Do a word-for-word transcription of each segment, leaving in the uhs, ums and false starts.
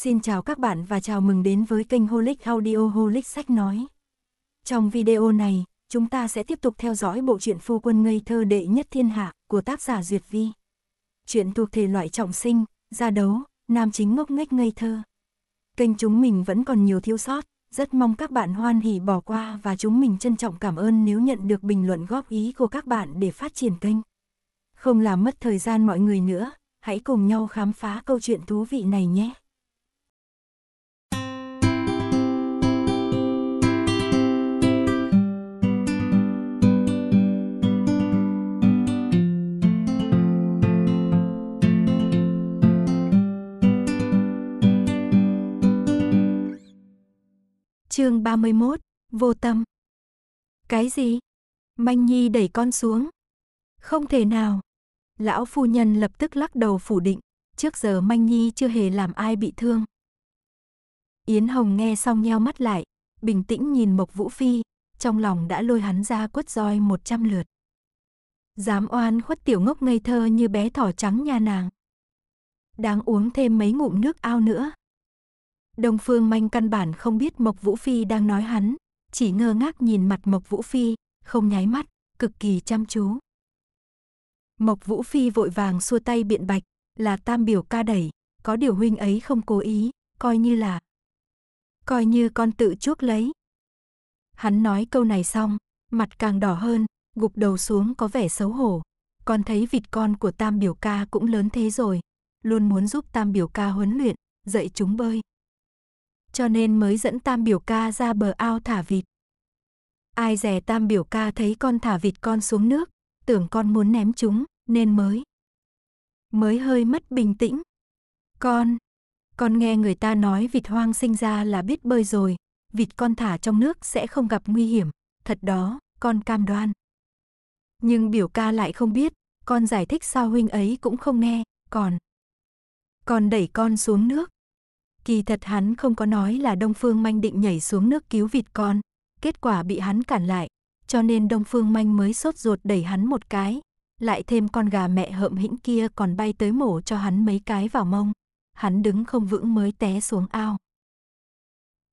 Xin chào các bạn và chào mừng đến với kênh Holic Audio Holic Sách Nói. Trong video này, chúng ta sẽ tiếp tục theo dõi bộ truyện Phu Quân Ngây Thơ Đệ Nhất Thiên Hạ của tác giả Duyệt Vi. Truyện thuộc thể loại trọng sinh, gia đấu, nam chính ngốc nghếch ngây thơ. Kênh chúng mình vẫn còn nhiều thiếu sót, rất mong các bạn hoan hỉ bỏ qua và chúng mình trân trọng cảm ơn nếu nhận được bình luận góp ý của các bạn để phát triển kênh. Không làm mất thời gian mọi người nữa, hãy cùng nhau khám phá câu chuyện thú vị này nhé. Chương ba mươi mốt, vô tâm. Cái gì? Manh Nhi đẩy con xuống. Không thể nào. Lão phu nhân lập tức lắc đầu phủ định, trước giờ Manh Nhi chưa hề làm ai bị thương. Yến Hồng nghe xong nheo mắt lại, bình tĩnh nhìn Mộc Vũ Phi, trong lòng đã lôi hắn ra quất roi một trăm lượt. Dám oan khuất tiểu ngốc ngây thơ như bé thỏ trắng nhà nàng. Đáng uống thêm mấy ngụm nước ao nữa. Đông Phương Manh căn bản không biết Mộc Vũ Phi đang nói hắn, chỉ ngơ ngác nhìn mặt Mộc Vũ Phi, không nháy mắt, cực kỳ chăm chú. Mộc Vũ Phi vội vàng xua tay biện bạch, là tam biểu ca đẩy, có điều huynh ấy không cố ý, coi như là... Coi như con tự chuốc lấy. Hắn nói câu này xong, mặt càng đỏ hơn, gục đầu xuống có vẻ xấu hổ. Con thấy vịt con của tam biểu ca cũng lớn thế rồi, luôn muốn giúp tam biểu ca huấn luyện, dạy chúng bơi. Cho nên mới dẫn tam biểu ca ra bờ ao thả vịt. Ai dè tam biểu ca thấy con thả vịt con xuống nước, tưởng con muốn ném chúng, nên mới. Mới hơi mất bình tĩnh. Con, con nghe người ta nói vịt hoang sinh ra là biết bơi rồi, vịt con thả trong nước sẽ không gặp nguy hiểm, thật đó, con cam đoan. Nhưng biểu ca lại không biết, con giải thích sao huynh ấy cũng không nghe, còn. Còn đẩy con xuống nước. Kỳ thật hắn không có nói là Đông Phương Manh định nhảy xuống nước cứu vịt con, kết quả bị hắn cản lại, cho nên Đông Phương Manh mới sốt ruột đẩy hắn một cái, lại thêm con gà mẹ hợm hĩnh kia còn bay tới mổ cho hắn mấy cái vào mông, hắn đứng không vững mới té xuống ao.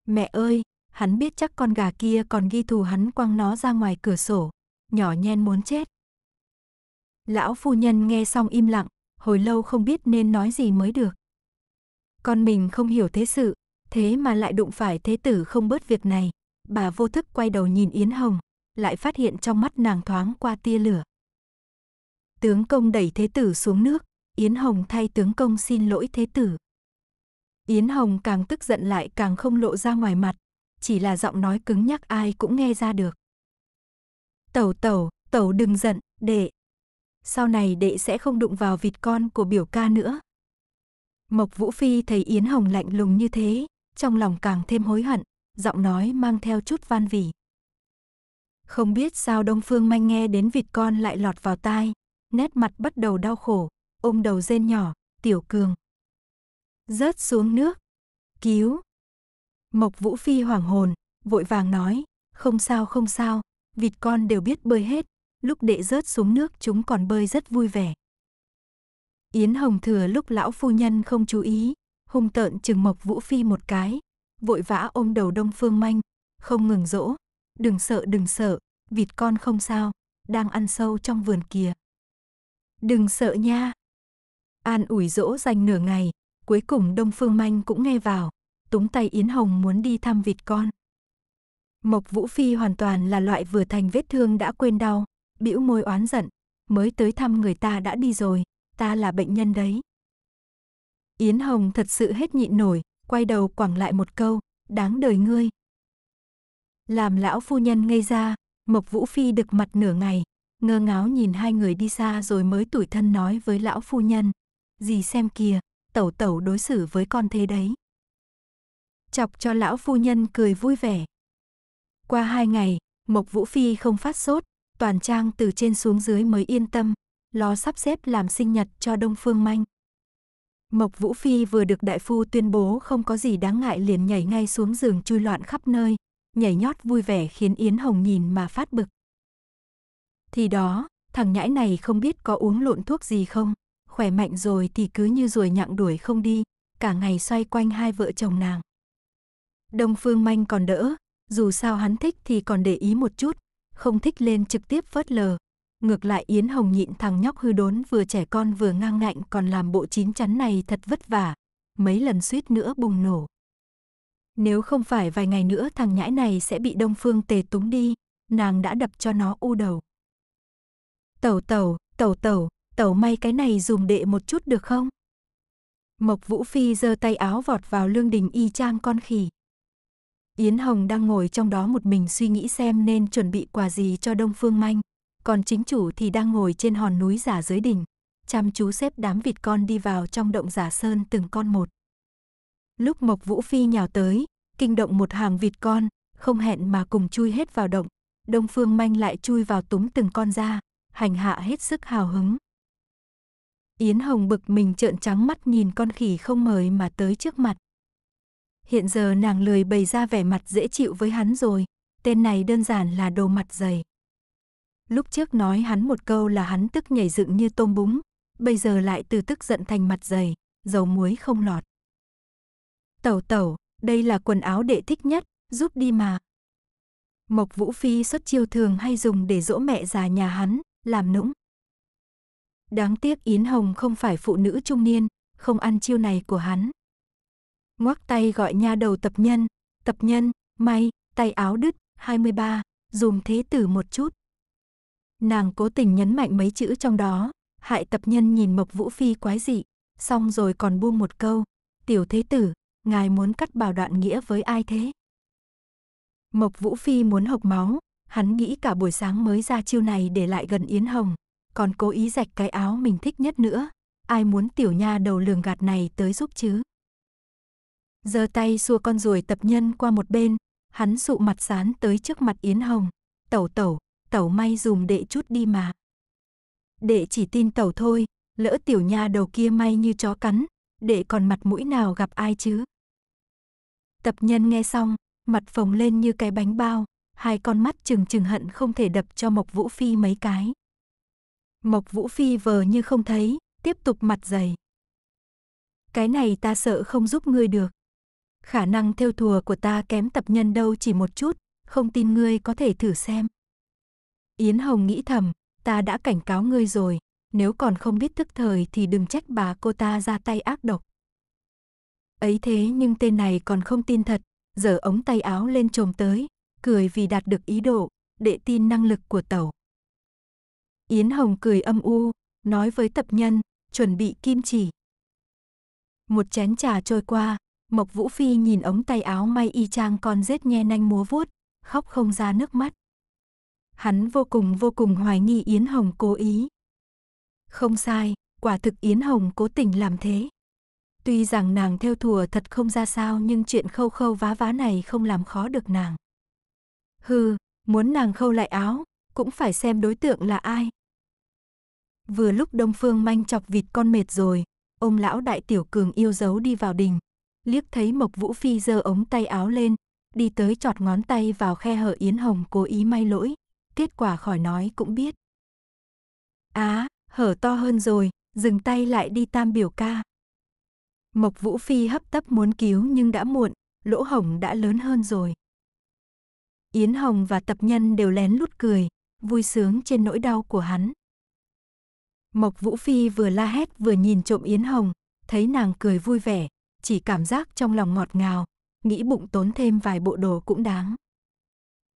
Mẹ ơi, hắn biết chắc con gà kia còn ghi thù hắn quăng nó ra ngoài cửa sổ, nhỏ nhen muốn chết. Lão phu nhân nghe xong im lặng, hồi lâu không biết nên nói gì mới được. Con mình không hiểu thế sự, thế mà lại đụng phải thế tử không bớt việc này. Bà vô thức quay đầu nhìn Yến Hồng, lại phát hiện trong mắt nàng thoáng qua tia lửa. Tướng công đẩy thế tử xuống nước, Yến Hồng thay tướng công xin lỗi thế tử. Yến Hồng càng tức giận lại càng không lộ ra ngoài mặt, chỉ là giọng nói cứng nhắc ai cũng nghe ra được. Tẩu tẩu, tẩu đừng giận, đệ. Sau này đệ sẽ không đụng vào vịt con của biểu ca nữa. Mộc Vũ Phi thấy Yến Hồng lạnh lùng như thế, trong lòng càng thêm hối hận, giọng nói mang theo chút van vỉ. Không biết sao Đông Phương Manh nghe đến vịt con lại lọt vào tai, nét mặt bắt đầu đau khổ, ôm đầu rên nhỏ, tiểu cường. Rớt xuống nước, cứu. Mộc Vũ Phi hoảng hồn, vội vàng nói, không sao không sao, vịt con đều biết bơi hết, lúc đệ rớt xuống nước chúng còn bơi rất vui vẻ. Yến Hồng thừa lúc lão phu nhân không chú ý, hung tợn chừng Mộc Vũ Phi một cái, vội vã ôm đầu Đông Phương Manh, không ngừng dỗ, đừng sợ đừng sợ, vịt con không sao, đang ăn sâu trong vườn kìa. Đừng sợ nha. An ủi dỗ dành nửa ngày, cuối cùng Đông Phương Manh cũng nghe vào, túm tay Yến Hồng muốn đi thăm vịt con. Mộc Vũ Phi hoàn toàn là loại vừa thành vết thương đã quên đau, bĩu môi oán giận, mới tới thăm người ta đã đi rồi. Ta là bệnh nhân đấy. Yến Hồng thật sự hết nhịn nổi, quay đầu quẳng lại một câu, đáng đời ngươi. Làm lão phu nhân ngây ra, Mộc Vũ Phi đực mặt nửa ngày, ngơ ngáo nhìn hai người đi xa rồi mới tủi thân nói với lão phu nhân. Dì xem kìa, tẩu tẩu đối xử với con thế đấy. Chọc cho lão phu nhân cười vui vẻ. Qua hai ngày, Mộc Vũ Phi không phát sốt, toàn trang từ trên xuống dưới mới yên tâm. Lo sắp xếp làm sinh nhật cho Đông Phương Manh. Mộc Vũ Phi vừa được đại phu tuyên bố không có gì đáng ngại liền nhảy ngay xuống giường chui loạn khắp nơi, nhảy nhót vui vẻ khiến Yến Hồng nhìn mà phát bực. Thì đó, thằng nhãi này không biết có uống lộn thuốc gì không, khỏe mạnh rồi thì cứ như ruồi nhặng đuổi không đi, cả ngày xoay quanh hai vợ chồng nàng. Đông Phương Manh còn đỡ, dù sao hắn thích thì còn để ý một chút, không thích lên trực tiếp phớt lờ. Ngược lại Yến Hồng nhịn thằng nhóc hư đốn vừa trẻ con vừa ngang ngạnh còn làm bộ chín chắn này thật vất vả, mấy lần suýt nữa bùng nổ. Nếu không phải vài ngày nữa thằng nhãi này sẽ bị Đông Phương Tề túng đi, nàng đã đập cho nó u đầu. Tẩu tẩu, tẩu tẩu, tẩu may cái này dùm đệ một chút được không? Mộc Vũ Phi giơ tay áo vọt vào lương đình y chang con khỉ. Yến Hồng đang ngồi trong đó một mình suy nghĩ xem nên chuẩn bị quà gì cho Đông Phương Manh, còn chính chủ thì đang ngồi trên hòn núi giả dưới đỉnh, chăm chú xếp đám vịt con đi vào trong động giả sơn từng con một. Lúc Mộc Vũ Phi nhào tới, kinh động một hàng vịt con, không hẹn mà cùng chui hết vào động, Đông Phương Manh lại chui vào túm từng con ra, hành hạ hết sức hào hứng. Yến Hồng bực mình trợn trắng mắt nhìn con khỉ không mời mà tới trước mặt. Hiện giờ nàng lười bày ra vẻ mặt dễ chịu với hắn rồi, tên này đơn giản là đồ mặt dày. Lúc trước nói hắn một câu là hắn tức nhảy dựng như tôm búng, bây giờ lại từ tức giận thành mặt dày, dầu muối không lọt. Tẩu tẩu, đây là quần áo đệ thích nhất, giúp đi mà. Mộc Vũ Phi xuất chiêu thường hay dùng để dỗ mẹ già nhà hắn, làm nũng. Đáng tiếc Yến Hồng không phải phụ nữ trung niên, không ăn chiêu này của hắn. Ngoắc tay gọi nha đầu tập nhân, tập nhân, may, tay áo đứt, hai mươi ba, dùm thế tử một chút. Nàng cố tình nhấn mạnh mấy chữ trong đó, hại tập nhân nhìn Mộc Vũ Phi quái dị, xong rồi còn buông một câu, tiểu thế tử, ngài muốn cắt bảo đoạn nghĩa với ai thế? Mộc Vũ Phi muốn hộc máu, hắn nghĩ cả buổi sáng mới ra chiêu này để lại gần Yến Hồng, còn cố ý rạch cái áo mình thích nhất nữa, ai muốn tiểu nha đầu lường gạt này tới giúp chứ? Giơ tay xua con ruồi tập nhân qua một bên, hắn sụ mặt sán tới trước mặt Yến Hồng, tẩu tẩu, tẩu may dùm đệ chút đi mà. Đệ chỉ tin tẩu thôi, lỡ tiểu nha đầu kia may như chó cắn, đệ còn mặt mũi nào gặp ai chứ? Tập nhân nghe xong, mặt phồng lên như cái bánh bao, hai con mắt trừng trừng hận không thể đập cho Mộc Vũ Phi mấy cái. Mộc Vũ Phi vờ như không thấy, tiếp tục mặt dày. Cái này ta sợ không giúp ngươi được. Khả năng thêu thùa của ta kém tập nhân đâu chỉ một chút, không tin ngươi có thể thử xem. Yến Hồng nghĩ thầm, ta đã cảnh cáo ngươi rồi, nếu còn không biết thức thời thì đừng trách bà cô ta ra tay ác độc. Ấy thế nhưng tên này còn không tin thật, giở ống tay áo lên chồm tới, cười vì đạt được ý đồ, đệ tin năng lực của tẩu. Yến Hồng cười âm u, nói với tập nhân, chuẩn bị kim chỉ. Một chén trà trôi qua, Mộc Vũ Phi nhìn ống tay áo may y chang con rết nhe nanh múa vuốt, khóc không ra nước mắt. Hắn vô cùng vô cùng hoài nghi Yến Hồng cố ý. Không sai, quả thực Yến Hồng cố tình làm thế. Tuy rằng nàng thêu thùa thật không ra sao nhưng chuyện khâu khâu vá vá này không làm khó được nàng. Hừ, muốn nàng khâu lại áo, cũng phải xem đối tượng là ai. Vừa lúc Đông Phương Manh chọc vịt con mệt rồi, ông lão đại tiểu cường yêu dấu đi vào đình, liếc thấy Mộc Vũ Phi giơ ống tay áo lên, đi tới chọt ngón tay vào khe hở Yến Hồng cố ý may lỗi. Kết quả khỏi nói cũng biết. Á, à, hở to hơn rồi, dừng tay lại đi tam biểu ca. Mộc Vũ Phi hấp tấp muốn cứu nhưng đã muộn, lỗ hổng đã lớn hơn rồi. Yến Hồng và tập nhân đều lén lút cười, vui sướng trên nỗi đau của hắn. Mộc Vũ Phi vừa la hét vừa nhìn trộm Yến Hồng, thấy nàng cười vui vẻ, chỉ cảm giác trong lòng ngọt ngào, nghĩ bụng tốn thêm vài bộ đồ cũng đáng.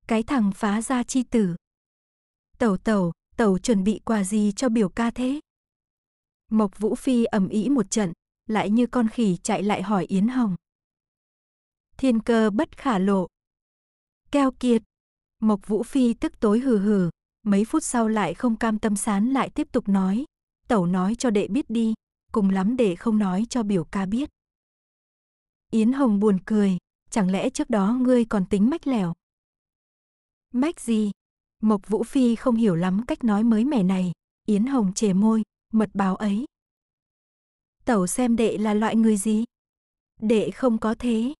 Cái thằng phá gia chi tử. Tẩu tẩu, tẩu chuẩn bị quà gì cho biểu ca thế? Mộc Vũ Phi ầm ĩ một trận, lại như con khỉ chạy lại hỏi Yến Hồng. Thiên cơ bất khả lộ. Keo kiệt. Mộc Vũ Phi tức tối hừ hừ, mấy phút sau lại không cam tâm sán lại tiếp tục nói. Tẩu nói cho đệ biết đi, cùng lắm đệ không nói cho biểu ca biết. Yến Hồng buồn cười, chẳng lẽ trước đó ngươi còn tính mách lẻo? Mách gì? Mộc Vũ Phi không hiểu lắm cách nói mới mẻ này. Yến Hồng chề môi, mật báo ấy. Tẩu xem đệ là loại người gì? Đệ không có thế.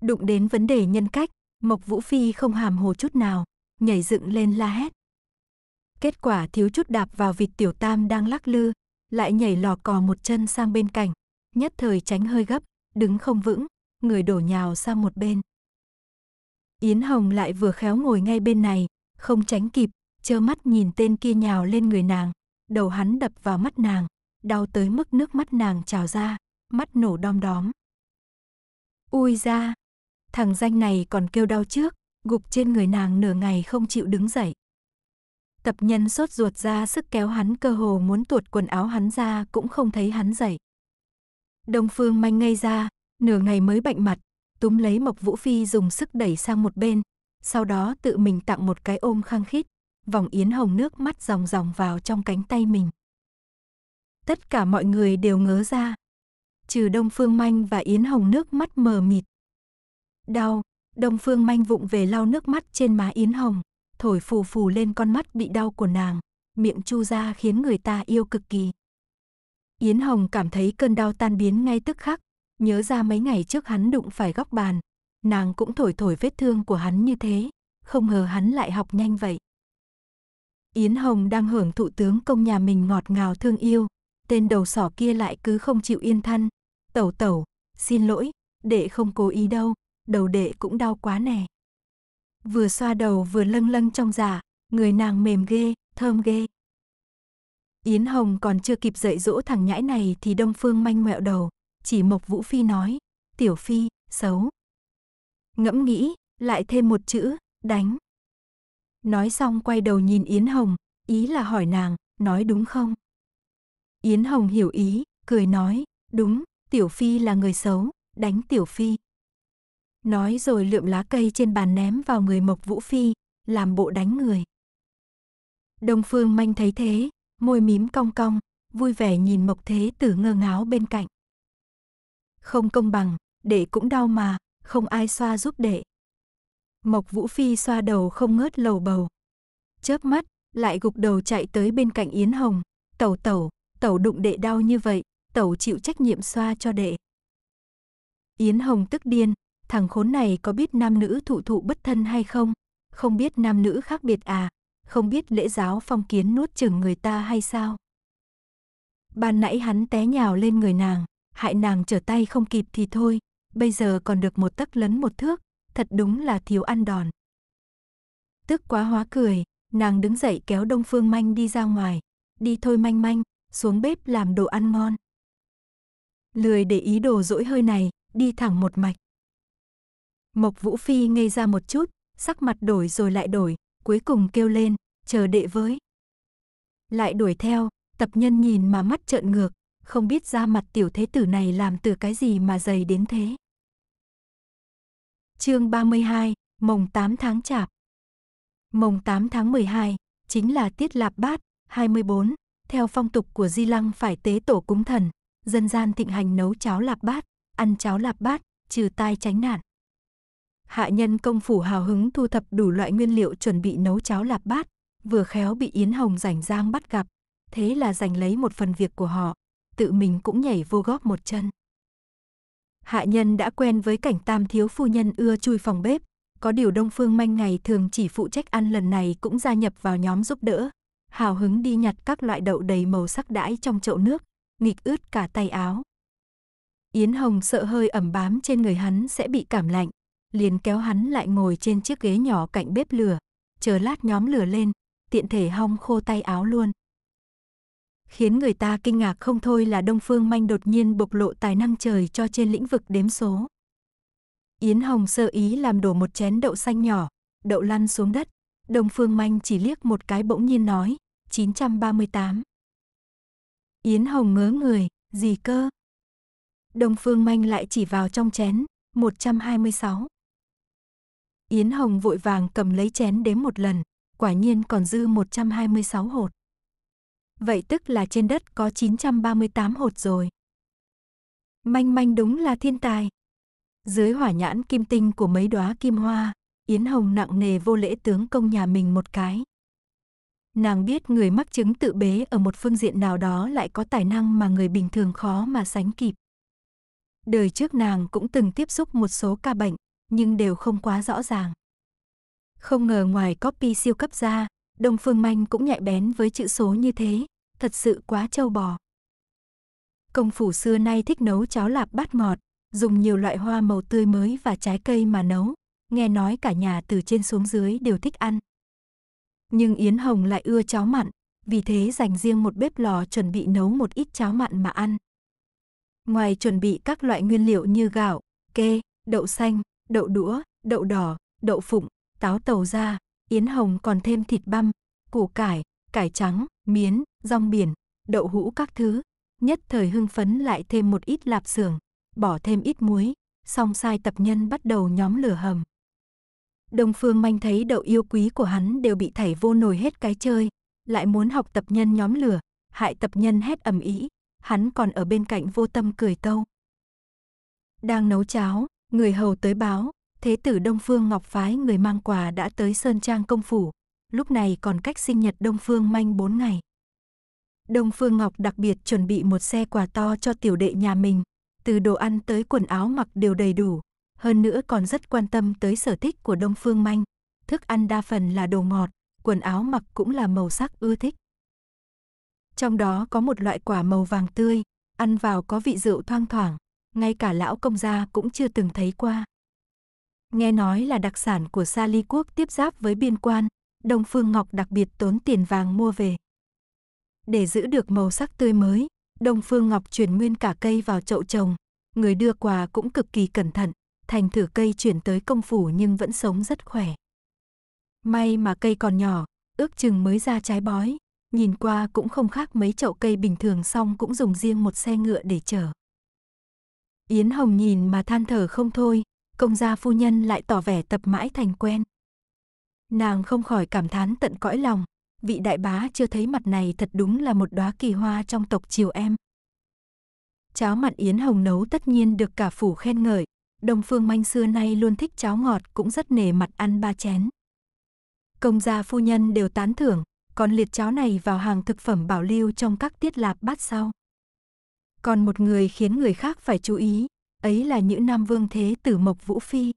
Đụng đến vấn đề nhân cách, Mộc Vũ Phi không hàm hồ chút nào, nhảy dựng lên la hét. Kết quả thiếu chút đạp vào vịt tiểu tam đang lắc lư, lại nhảy lò cò một chân sang bên cạnh, nhất thời tránh hơi gấp, đứng không vững, người đổ nhào sang một bên. Yến Hồng lại vừa khéo ngồi ngay bên này, không tránh kịp, trơ mắt nhìn tên kia nhào lên người nàng, đầu hắn đập vào mắt nàng, đau tới mức nước mắt nàng trào ra, mắt nổ đom đóm. Ui ra, thằng danh này còn kêu đau trước, gục trên người nàng nửa ngày không chịu đứng dậy. Tập nhân sốt ruột ra sức kéo hắn, cơ hồ muốn tuột quần áo hắn ra cũng không thấy hắn dậy. Đông Phương Manh ngây ra, nửa ngày mới bạnh mặt, túm lấy Mộc Vũ Phi dùng sức đẩy sang một bên, sau đó tự mình tặng một cái ôm khăng khít, vòng Yến Hồng nước mắt ròng ròng vào trong cánh tay mình. Tất cả mọi người đều ngớ ra, trừ Đông Phương Manh và Yến Hồng nước mắt mờ mịt. Đau, Đông Phương Manh vụng về lau nước mắt trên má Yến Hồng, thổi phù phù lên con mắt bị đau của nàng, miệng chu ra khiến người ta yêu cực kỳ. Yến Hồng cảm thấy cơn đau tan biến ngay tức khắc, nhớ ra mấy ngày trước hắn đụng phải góc bàn, nàng cũng thổi thổi vết thương của hắn như thế, không ngờ hắn lại học nhanh vậy. Yến Hồng đang hưởng thụ tướng công nhà mình ngọt ngào thương yêu, tên đầu sỏ kia lại cứ không chịu yên thân. Tẩu tẩu, xin lỗi, đệ không cố ý đâu, đầu đệ cũng đau quá nè. Vừa xoa đầu vừa lâng lâng trong dạ, người nàng mềm ghê, thơm ghê. Yến Hồng còn chưa kịp dạy dỗ thằng nhãi này thì Đông Phương Manh ngoẹo đầu, chỉ Mộc Vũ Phi nói, tiểu phi, xấu. Ngẫm nghĩ, lại thêm một chữ, đánh. Nói xong quay đầu nhìn Yến Hồng, ý là hỏi nàng, nói đúng không? Yến Hồng hiểu ý, cười nói, đúng, tiểu phi là người xấu, đánh tiểu phi. Nói rồi lượm lá cây trên bàn ném vào người Mộc Vũ Phi, làm bộ đánh người. Đông Phương Manh thấy thế, môi mím cong cong, vui vẻ nhìn Mộc Thế Tử ngơ ngáo bên cạnh. Không công bằng, đệ cũng đau mà, không ai xoa giúp đệ. Mộc Vũ Phi xoa đầu không ngớt lầu bầu. Chớp mắt, lại gục đầu chạy tới bên cạnh Yến Hồng, tẩu tẩu, tẩu đụng đệ đau như vậy, tẩu chịu trách nhiệm xoa cho đệ. Yến Hồng tức điên, thằng khốn này có biết nam nữ thụ thụ bất thân hay không? Không biết nam nữ khác biệt à? Không biết lễ giáo phong kiến nuốt chửng người ta hay sao? Ban nãy hắn té nhào lên người nàng, hại nàng trở tay không kịp thì thôi, bây giờ còn được một tấc lấn một thước, thật đúng là thiếu ăn đòn. Tức quá hóa cười, nàng đứng dậy kéo Đông Phương Manh đi ra ngoài, đi thôi Manh Manh, xuống bếp làm đồ ăn ngon. Lười để ý đồ dỗi hơi này, đi thẳng một mạch. Mộc Vũ Phi ngây ra một chút, sắc mặt đổi rồi lại đổi, cuối cùng kêu lên, chờ đệ với. Lại đuổi theo, tập nhân nhìn mà mắt trợn ngược, không biết da mặt tiểu thế tử này làm từ cái gì mà dày đến thế. Chương ba mươi hai, mồng tám tháng chạp. Mồng tám tháng mười hai, chính là tiết Lạp Bát, hai mươi bốn, theo phong tục của Di Lăng phải tế tổ cúng thần, dân gian thịnh hành nấu cháo Lạp Bát, ăn cháo Lạp Bát, trừ tai tránh nạn. Hạ nhân công phủ hào hứng thu thập đủ loại nguyên liệu chuẩn bị nấu cháo Lạp Bát, vừa khéo bị Yến Hồng rảnh rang bắt gặp, thế là giành lấy một phần việc của họ, tự mình cũng nhảy vô góp một chân. Hạ nhân đã quen với cảnh tam thiếu phu nhân ưa chui phòng bếp, có điều Đông Phương Manh ngày thường chỉ phụ trách ăn, lần này cũng gia nhập vào nhóm giúp đỡ, hào hứng đi nhặt các loại đậu đầy màu sắc đãi trong chậu nước, nghịch ướt cả tay áo. Yến Hồng sợ hơi ẩm bám trên người hắn sẽ bị cảm lạnh, liền kéo hắn lại ngồi trên chiếc ghế nhỏ cạnh bếp lửa, chờ lát nhóm lửa lên, tiện thể hong khô tay áo luôn. Khiến người ta kinh ngạc không thôi là Đông Phương Manh đột nhiên bộc lộ tài năng trời cho trên lĩnh vực đếm số. Yến Hồng sơ ý làm đổ một chén đậu xanh nhỏ, đậu lăn xuống đất, Đông Phương Manh chỉ liếc một cái bỗng nhiên nói, chín trăm ba mươi tám. Yến Hồng ngớ người, gì cơ? Đông Phương Manh lại chỉ vào trong chén, một trăm hai mươi sáu. Yến Hồng vội vàng cầm lấy chén đếm một lần, quả nhiên còn dư một trăm hai mươi sáu hột. Vậy tức là trên đất có chín trăm ba mươi tám hột rồi. Manh Manh đúng là thiên tài. Dưới hỏa nhãn kim tinh của mấy đóa kim hoa, Yến Hồng nặng nề vô lễ tướng công nhà mình một cái. Nàng biết người mắc chứng tự bế ở một phương diện nào đó lại có tài năng mà người bình thường khó mà sánh kịp. Đời trước nàng cũng từng tiếp xúc một số ca bệnh, nhưng đều không quá rõ ràng. Không ngờ ngoài copy siêu cấp ra, Đông Phương Manh cũng nhạy bén với chữ số như thế, thật sự quá trâu bò. Công phủ xưa nay thích nấu cháo Lạp Bát ngọt, dùng nhiều loại hoa màu tươi mới và trái cây mà nấu, nghe nói cả nhà từ trên xuống dưới đều thích ăn. Nhưng Yến Hồng lại ưa cháo mặn, vì thế dành riêng một bếp lò chuẩn bị nấu một ít cháo mặn mà ăn. Ngoài chuẩn bị các loại nguyên liệu như gạo, kê, đậu xanh, đậu đũa, đậu đỏ, đậu phụng, táo tàu ra, Yến Hồng còn thêm thịt băm, củ cải, cải trắng, miến, rong biển, đậu hũ các thứ. Nhất thời hưng phấn lại thêm một ít lạp xưởng, bỏ thêm ít muối, xong sai tập nhân bắt đầu nhóm lửa hầm. Đông Phương Manh thấy đậu yêu quý của hắn đều bị thảy vô nồi hết cái chơi, lại muốn học tập nhân nhóm lửa, hại tập nhân hét ầm ĩ, hắn còn ở bên cạnh vô tâm cười tâu. Đang nấu cháo, người hầu tới báo, thế tử Đông Phương Ngọc phái người mang quà đã tới Sơn Trang công phủ, lúc này còn cách sinh nhật Đông Phương Manh bốn ngày. Đông Phương Ngọc đặc biệt chuẩn bị một xe quà to cho tiểu đệ nhà mình, từ đồ ăn tới quần áo mặc đều đầy đủ, hơn nữa còn rất quan tâm tới sở thích của Đông Phương Manh, thức ăn đa phần là đồ ngọt, quần áo mặc cũng là màu sắc ưa thích. Trong đó có một loại quả màu vàng tươi, ăn vào có vị rượu thoang thoảng, ngay cả lão công gia cũng chưa từng thấy qua. Nghe nói là đặc sản của Sa Li Quốc tiếp giáp với biên quan, Đông Phương Ngọc đặc biệt tốn tiền vàng mua về. Để giữ được màu sắc tươi mới, Đông Phương Ngọc chuyển nguyên cả cây vào chậu trồng, người đưa quà cũng cực kỳ cẩn thận, thành thử cây chuyển tới công phủ nhưng vẫn sống rất khỏe. May mà cây còn nhỏ, ước chừng mới ra trái bói, nhìn qua cũng không khác mấy chậu cây bình thường, xong cũng dùng riêng một xe ngựa để chở. Yến Hồng nhìn mà than thở không thôi, công gia phu nhân lại tỏ vẻ tập mãi thành quen. Nàng không khỏi cảm thán tận cõi lòng. Vị đại bá chưa thấy mặt này thật đúng là một đóa kỳ hoa trong tộc triều em. Cháo mặn Yến Hồng nấu tất nhiên được cả phủ khen ngợi. Đông Phương Manh xưa nay luôn thích cháo ngọt cũng rất nể mặt ăn ba chén. Công gia phu nhân đều tán thưởng, còn liệt cháo này vào hàng thực phẩm bảo lưu trong các tiết lạp bát sau. Còn một người khiến người khác phải chú ý, ấy là Nhữ Nam Vương thế tử Mộc Vũ Phi.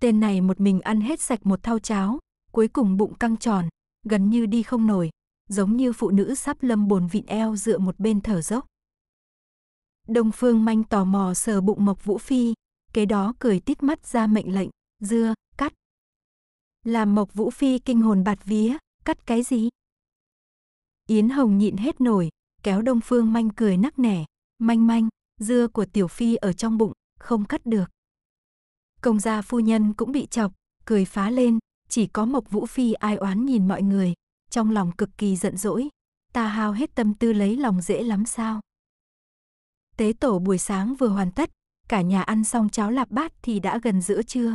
Tên này một mình ăn hết sạch một thau cháo, cuối cùng bụng căng tròn, gần như đi không nổi, giống như phụ nữ sắp lâm bồn vịn eo dựa một bên thở dốc. Đông Phương Manh tò mò sờ bụng Mộc Vũ Phi, kế đó cười tít mắt ra mệnh lệnh, dưa, cắt. Làm Mộc Vũ Phi kinh hồn bạt vía, cắt cái gì? Yến Hồng nhịn hết nổi, kéo Đông Phương Manh cười nắc nẻ, Manh Manh, dưa của tiểu phi ở trong bụng, không cắt được. Công gia phu nhân cũng bị chọc, cười phá lên. Chỉ có Mộc Vũ Phi ai oán nhìn mọi người, trong lòng cực kỳ giận dỗi, ta hao hết tâm tư lấy lòng dễ lắm sao. Tế tổ buổi sáng vừa hoàn tất, cả nhà ăn xong cháo lạp bát thì đã gần giữa trưa.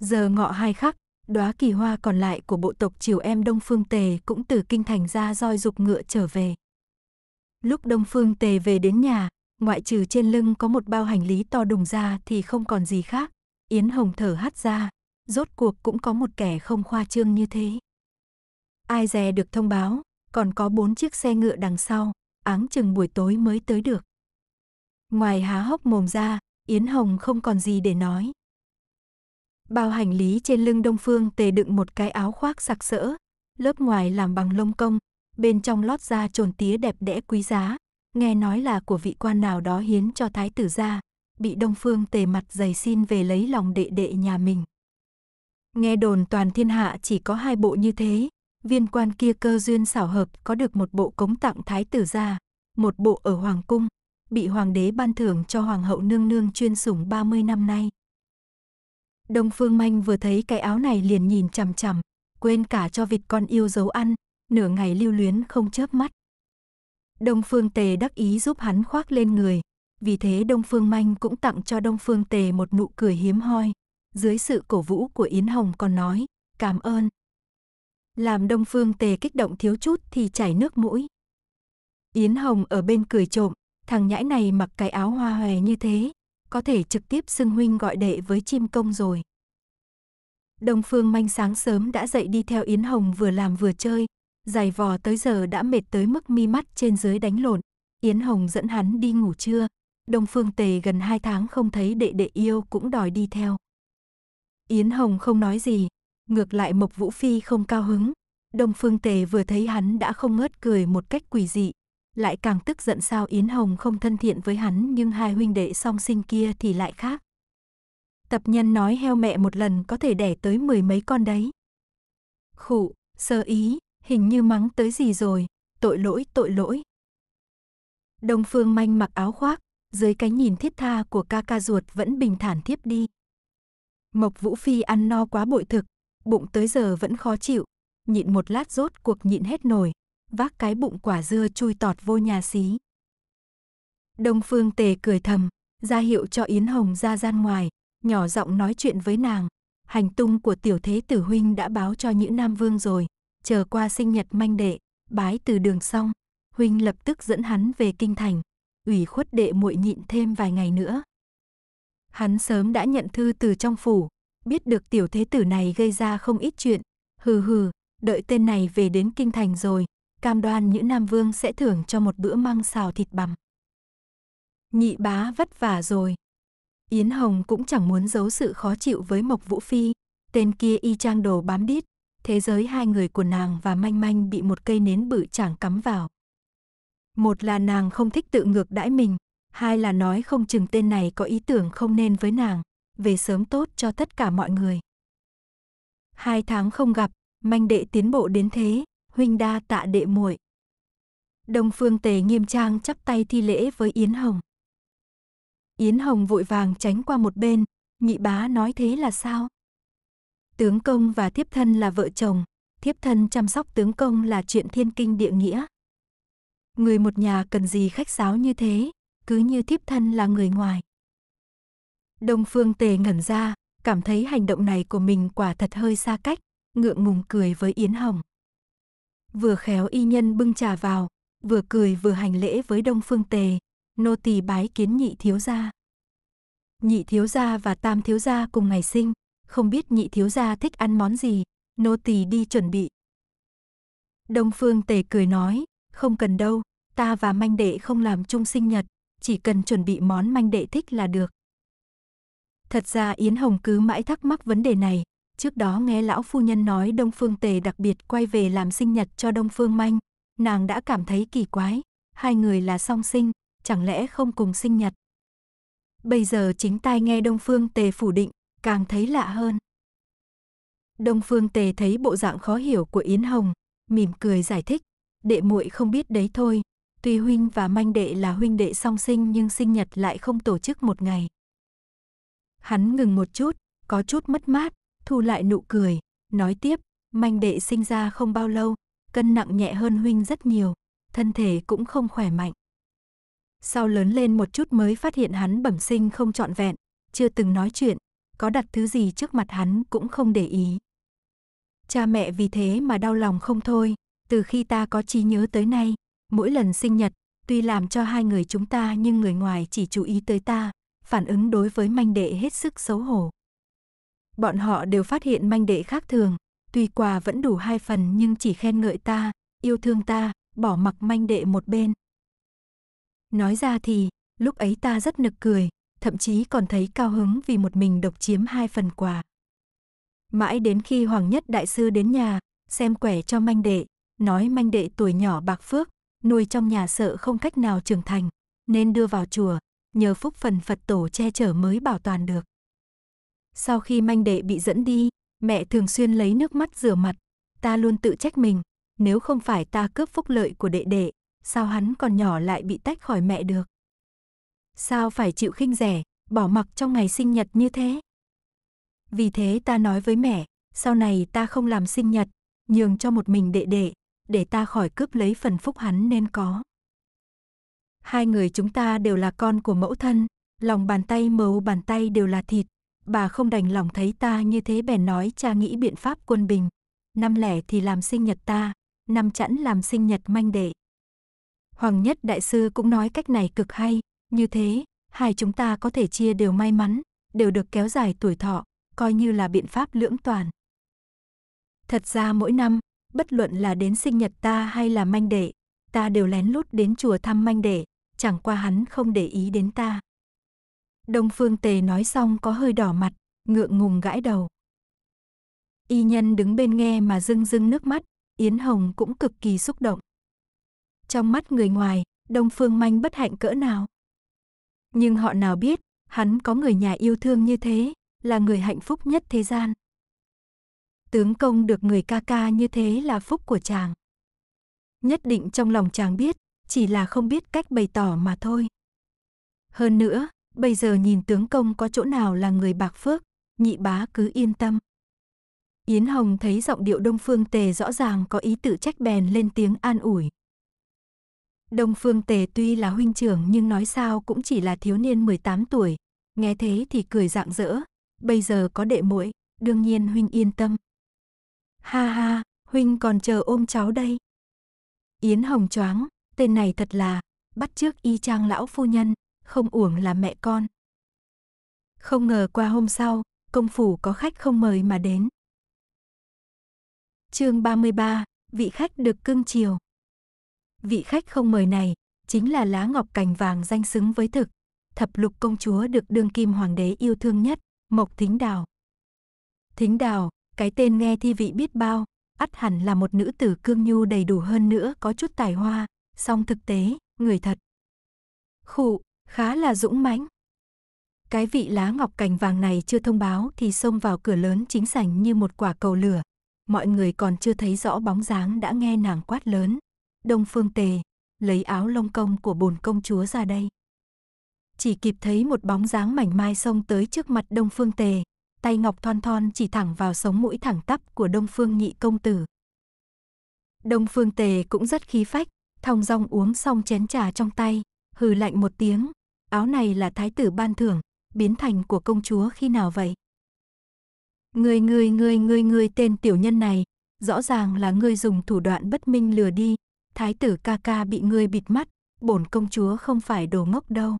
Giờ ngọ hai khắc, đóa kỳ hoa còn lại của bộ tộc triều em Đông Phương Tề cũng từ kinh thành ra roi dục ngựa trở về. Lúc Đông Phương Tề về đến nhà, ngoại trừ trên lưng có một bao hành lý to đùng ra thì không còn gì khác, Yến Hồng thở hắt ra. Rốt cuộc cũng có một kẻ không khoa trương như thế. Ai dè được thông báo, còn có bốn chiếc xe ngựa đằng sau, áng chừng buổi tối mới tới được. Ngoài há hốc mồm ra, Yến Hồng không còn gì để nói. Bao hành lý trên lưng Đông Phương Tề đựng một cái áo khoác sặc sỡ, lớp ngoài làm bằng lông công, bên trong lót da trồn tía đẹp đẽ quý giá, nghe nói là của vị quan nào đó hiến cho thái tử gia, bị Đông Phương Tề mặt dày xin về lấy lòng đệ đệ nhà mình. Nghe đồn toàn thiên hạ chỉ có hai bộ như thế, viên quan kia cơ duyên xảo hợp có được một bộ cống tặng thái tử gia, một bộ ở hoàng cung, bị hoàng đế ban thưởng cho hoàng hậu nương nương chuyên sủng ba mươi năm nay. Đông Phương Manh vừa thấy cái áo này liền nhìn chằm chằm, quên cả cho vịt con yêu dấu ăn, nửa ngày lưu luyến không chớp mắt. Đông Phương Tề đắc ý giúp hắn khoác lên người, vì thế Đông Phương Manh cũng tặng cho Đông Phương Tề một nụ cười hiếm hoi. Dưới sự cổ vũ của Yến Hồng còn nói, cảm ơn. Làm Đông Phương Tề kích động thiếu chút thì chảy nước mũi. Yến Hồng ở bên cười trộm, thằng nhãi này mặc cái áo hoa hòe như thế, có thể trực tiếp xưng huynh gọi đệ với chim công rồi. Đông Phương Manh sáng sớm đã dậy đi theo Yến Hồng vừa làm vừa chơi, giày vò tới giờ đã mệt tới mức mi mắt trên dưới đánh lộn. Yến Hồng dẫn hắn đi ngủ trưa, Đông Phương Tề gần hai tháng không thấy đệ đệ yêu cũng đòi đi theo. Yến Hồng không nói gì, ngược lại Mộc Vũ Phi không cao hứng. Đông Phương Tề vừa thấy hắn đã không ngớt cười một cách quỷ dị, lại càng tức giận sao Yến Hồng không thân thiện với hắn, nhưng hai huynh đệ song sinh kia thì lại khác. Tập nhân nói heo mẹ một lần có thể đẻ tới mười mấy con đấy. Khụ, sơ ý, hình như mắng tới gì rồi, tội lỗi, tội lỗi. Đông Phương Manh mặc áo khoác, dưới cái nhìn thiết tha của ca ca ruột vẫn bình thản thiếp đi. Mộc Vũ Phi ăn no quá bội thực, bụng tới giờ vẫn khó chịu, nhịn một lát rốt cuộc nhịn hết nổi, vác cái bụng quả dưa chui tọt vô nhà xí. Đông Phương Tề cười thầm, ra hiệu cho Yến Hồng ra gian ngoài, nhỏ giọng nói chuyện với nàng. Hành tung của tiểu thế tử huynh đã báo cho Nhữ Nam Vương rồi, chờ qua sinh nhật Manh đệ, bái từ đường xong, huynh lập tức dẫn hắn về kinh thành, ủy khuất đệ muội nhịn thêm vài ngày nữa. Hắn sớm đã nhận thư từ trong phủ, biết được tiểu thế tử này gây ra không ít chuyện, hừ hừ, đợi tên này về đến kinh thành rồi, cam đoan Nhữ Nam Vương sẽ thưởng cho một bữa măng xào thịt bằm. Nhị bá vất vả rồi. Yến Hồng cũng chẳng muốn giấu sự khó chịu với Mộc Vũ Phi, tên kia y chang đồ bám đít, thế giới hai người của nàng và Manh Manh bị một cây nến bự chảng cắm vào. Một là nàng không thích tự ngược đãi mình, hai là nói không chừng tên này có ý tưởng không nên với nàng, về sớm tốt cho tất cả mọi người. Hai tháng không gặp, Manh đệ tiến bộ đến thế, huynh đa tạ đệ muội. Đông Phương Tề nghiêm trang chắp tay thi lễ với Yến Hồng. Yến Hồng vội vàng tránh qua một bên, nhị bá nói thế là sao? Tướng công và thiếp thân là vợ chồng, thiếp thân chăm sóc tướng công là chuyện thiên kinh địa nghĩa. Người một nhà cần gì khách sáo như thế, cứ như thiếp thân là người ngoài. Đông Phương Tề ngẩn ra, cảm thấy hành động này của mình quả thật hơi xa cách, ngượng ngùng cười với Yến Hồng. Vừa khéo y nhân bưng trà vào, vừa cười vừa hành lễ với Đông Phương Tề. Nô tỳ bái kiến nhị thiếu gia. Nhị thiếu gia và tam thiếu gia cùng ngày sinh, không biết nhị thiếu gia thích ăn món gì, nô tỳ đi chuẩn bị. Đông Phương Tề cười nói, không cần đâu, ta và Manh đệ không làm chung sinh nhật, chỉ cần chuẩn bị món Manh đệ thích là được. Thật ra Yến Hồng cứ mãi thắc mắc vấn đề này, trước đó nghe lão phu nhân nói Đông Phương Tề đặc biệt quay về làm sinh nhật cho Đông Phương Manh, nàng đã cảm thấy kỳ quái, hai người là song sinh. Chẳng lẽ không cùng sinh nhật? Bây giờ chính tai nghe Đông Phương Tề phủ định, càng thấy lạ hơn. Đông Phương Tề thấy bộ dạng khó hiểu của Yến Hồng, mỉm cười giải thích, đệ muội không biết đấy thôi, tuy huynh và Manh đệ là huynh đệ song sinh nhưng sinh nhật lại không tổ chức một ngày. Hắn ngừng một chút, có chút mất mát, thu lại nụ cười, nói tiếp, Manh đệ sinh ra không bao lâu, cân nặng nhẹ hơn huynh rất nhiều, thân thể cũng không khỏe mạnh. Sau lớn lên một chút mới phát hiện hắn bẩm sinh không trọn vẹn, chưa từng nói chuyện, có đặt thứ gì trước mặt hắn cũng không để ý. Cha mẹ vì thế mà đau lòng không thôi, từ khi ta có trí nhớ tới nay, mỗi lần sinh nhật, tuy làm cho hai người chúng ta nhưng người ngoài chỉ chú ý tới ta, phản ứng đối với Manh đệ hết sức xấu hổ. Bọn họ đều phát hiện Manh đệ khác thường, tuy quà vẫn đủ hai phần nhưng chỉ khen ngợi ta, yêu thương ta, bỏ mặc Manh đệ một bên. Nói ra thì, lúc ấy ta rất nực cười, thậm chí còn thấy cao hứng vì một mình độc chiếm hai phần quà. Mãi đến khi Hoàng Nhất Đại Sư đến nhà, xem quẻ cho Manh đệ, nói Manh đệ tuổi nhỏ bạc phước, nuôi trong nhà sợ không cách nào trưởng thành, nên đưa vào chùa, nhờ phúc phần Phật tổ che chở mới bảo toàn được. Sau khi Manh đệ bị dẫn đi, mẹ thường xuyên lấy nước mắt rửa mặt, ta luôn tự trách mình, nếu không phải ta cướp phúc lợi của đệ đệ, sao hắn còn nhỏ lại bị tách khỏi mẹ được? Sao phải chịu khinh rẻ, bỏ mặc trong ngày sinh nhật như thế? Vì thế ta nói với mẹ, sau này ta không làm sinh nhật, nhường cho một mình đệ đệ, để ta khỏi cướp lấy phần phúc hắn nên có. Hai người chúng ta đều là con của mẫu thân, lòng bàn tay mấu bàn tay đều là thịt, bà không đành lòng thấy ta như thế bèn nói cha nghĩ biện pháp quân bình, năm lẻ thì làm sinh nhật ta, năm chẵn làm sinh nhật Manh đệ. Hoàng Nhất Đại Sư cũng nói cách này cực hay, như thế, hai chúng ta có thể chia đều may mắn, đều được kéo dài tuổi thọ, coi như là biện pháp lưỡng toàn. Thật ra mỗi năm, bất luận là đến sinh nhật ta hay là Manh đệ, ta đều lén lút đến chùa thăm Manh đệ, chẳng qua hắn không để ý đến ta. Đông Phương Tề nói xong có hơi đỏ mặt, ngượng ngùng gãi đầu. Y nhân đứng bên nghe mà rưng rưng nước mắt, Yến Hồng cũng cực kỳ xúc động. trong mắt người ngoài, Đông Phương Manh bất hạnh cỡ nào. Nhưng họ nào biết, hắn có người nhà yêu thương như thế, là người hạnh phúc nhất thế gian. Tướng công được người ca ca như thế là phúc của chàng. Nhất định trong lòng chàng biết, chỉ là không biết cách bày tỏ mà thôi. Hơn nữa, bây giờ nhìn tướng công có chỗ nào là người bạc phước, nhị bá cứ yên tâm. Yến Hồng thấy giọng điệu Đông Phương Tề rõ ràng có ý tự trách bèn lên tiếng an ủi. Đông Phương Tề tuy là huynh trưởng nhưng nói sao cũng chỉ là thiếu niên mười tám tuổi, nghe thế thì cười rạng rỡ, bây giờ có đệ muội, đương nhiên huynh yên tâm. Ha ha, huynh còn chờ ôm cháu đây. Yến Hồng choáng, tên này thật là bắt chước y chang lão phu nhân, không uổng là mẹ con. Không ngờ qua hôm sau, công phủ có khách không mời mà đến. Chương ba mươi ba, vị khách được cưng chiều. Vị khách không mời này chính là lá ngọc cành vàng danh xứng với thực, thập lục công chúa được đương kim hoàng đế yêu thương nhất, Mộc Thính Đào. Thính Đào, cái tên nghe thi vị biết bao, ắt hẳn là một nữ tử cương nhu đầy đủ, hơn nữa có chút tài hoa, song thực tế, người thật. Khụ, khá là dũng mãnh. Cái vị lá ngọc cành vàng này chưa thông báo thì xông vào cửa lớn chính sảnh như một quả cầu lửa. Mọi người còn chưa thấy rõ bóng dáng đã nghe nàng quát lớn. Đông Phương Tề, lấy áo lông công của bổn công chúa ra đây. Chỉ kịp thấy một bóng dáng mảnh mai xông tới trước mặt Đông Phương Tề, tay ngọc thon thon chỉ thẳng vào sống mũi thẳng tắp của Đông Phương nhị công tử. Đông Phương Tề cũng rất khí phách, thong dong uống xong chén trà trong tay, hừ lạnh một tiếng, áo này là thái tử ban thưởng, biến thành của công chúa khi nào vậy? Người người người người người tên tiểu nhân này, rõ ràng là ngươi dùng thủ đoạn bất minh lừa đi, thái tử ca ca bị ngươi bịt mắt, bổn công chúa không phải đồ ngốc đâu.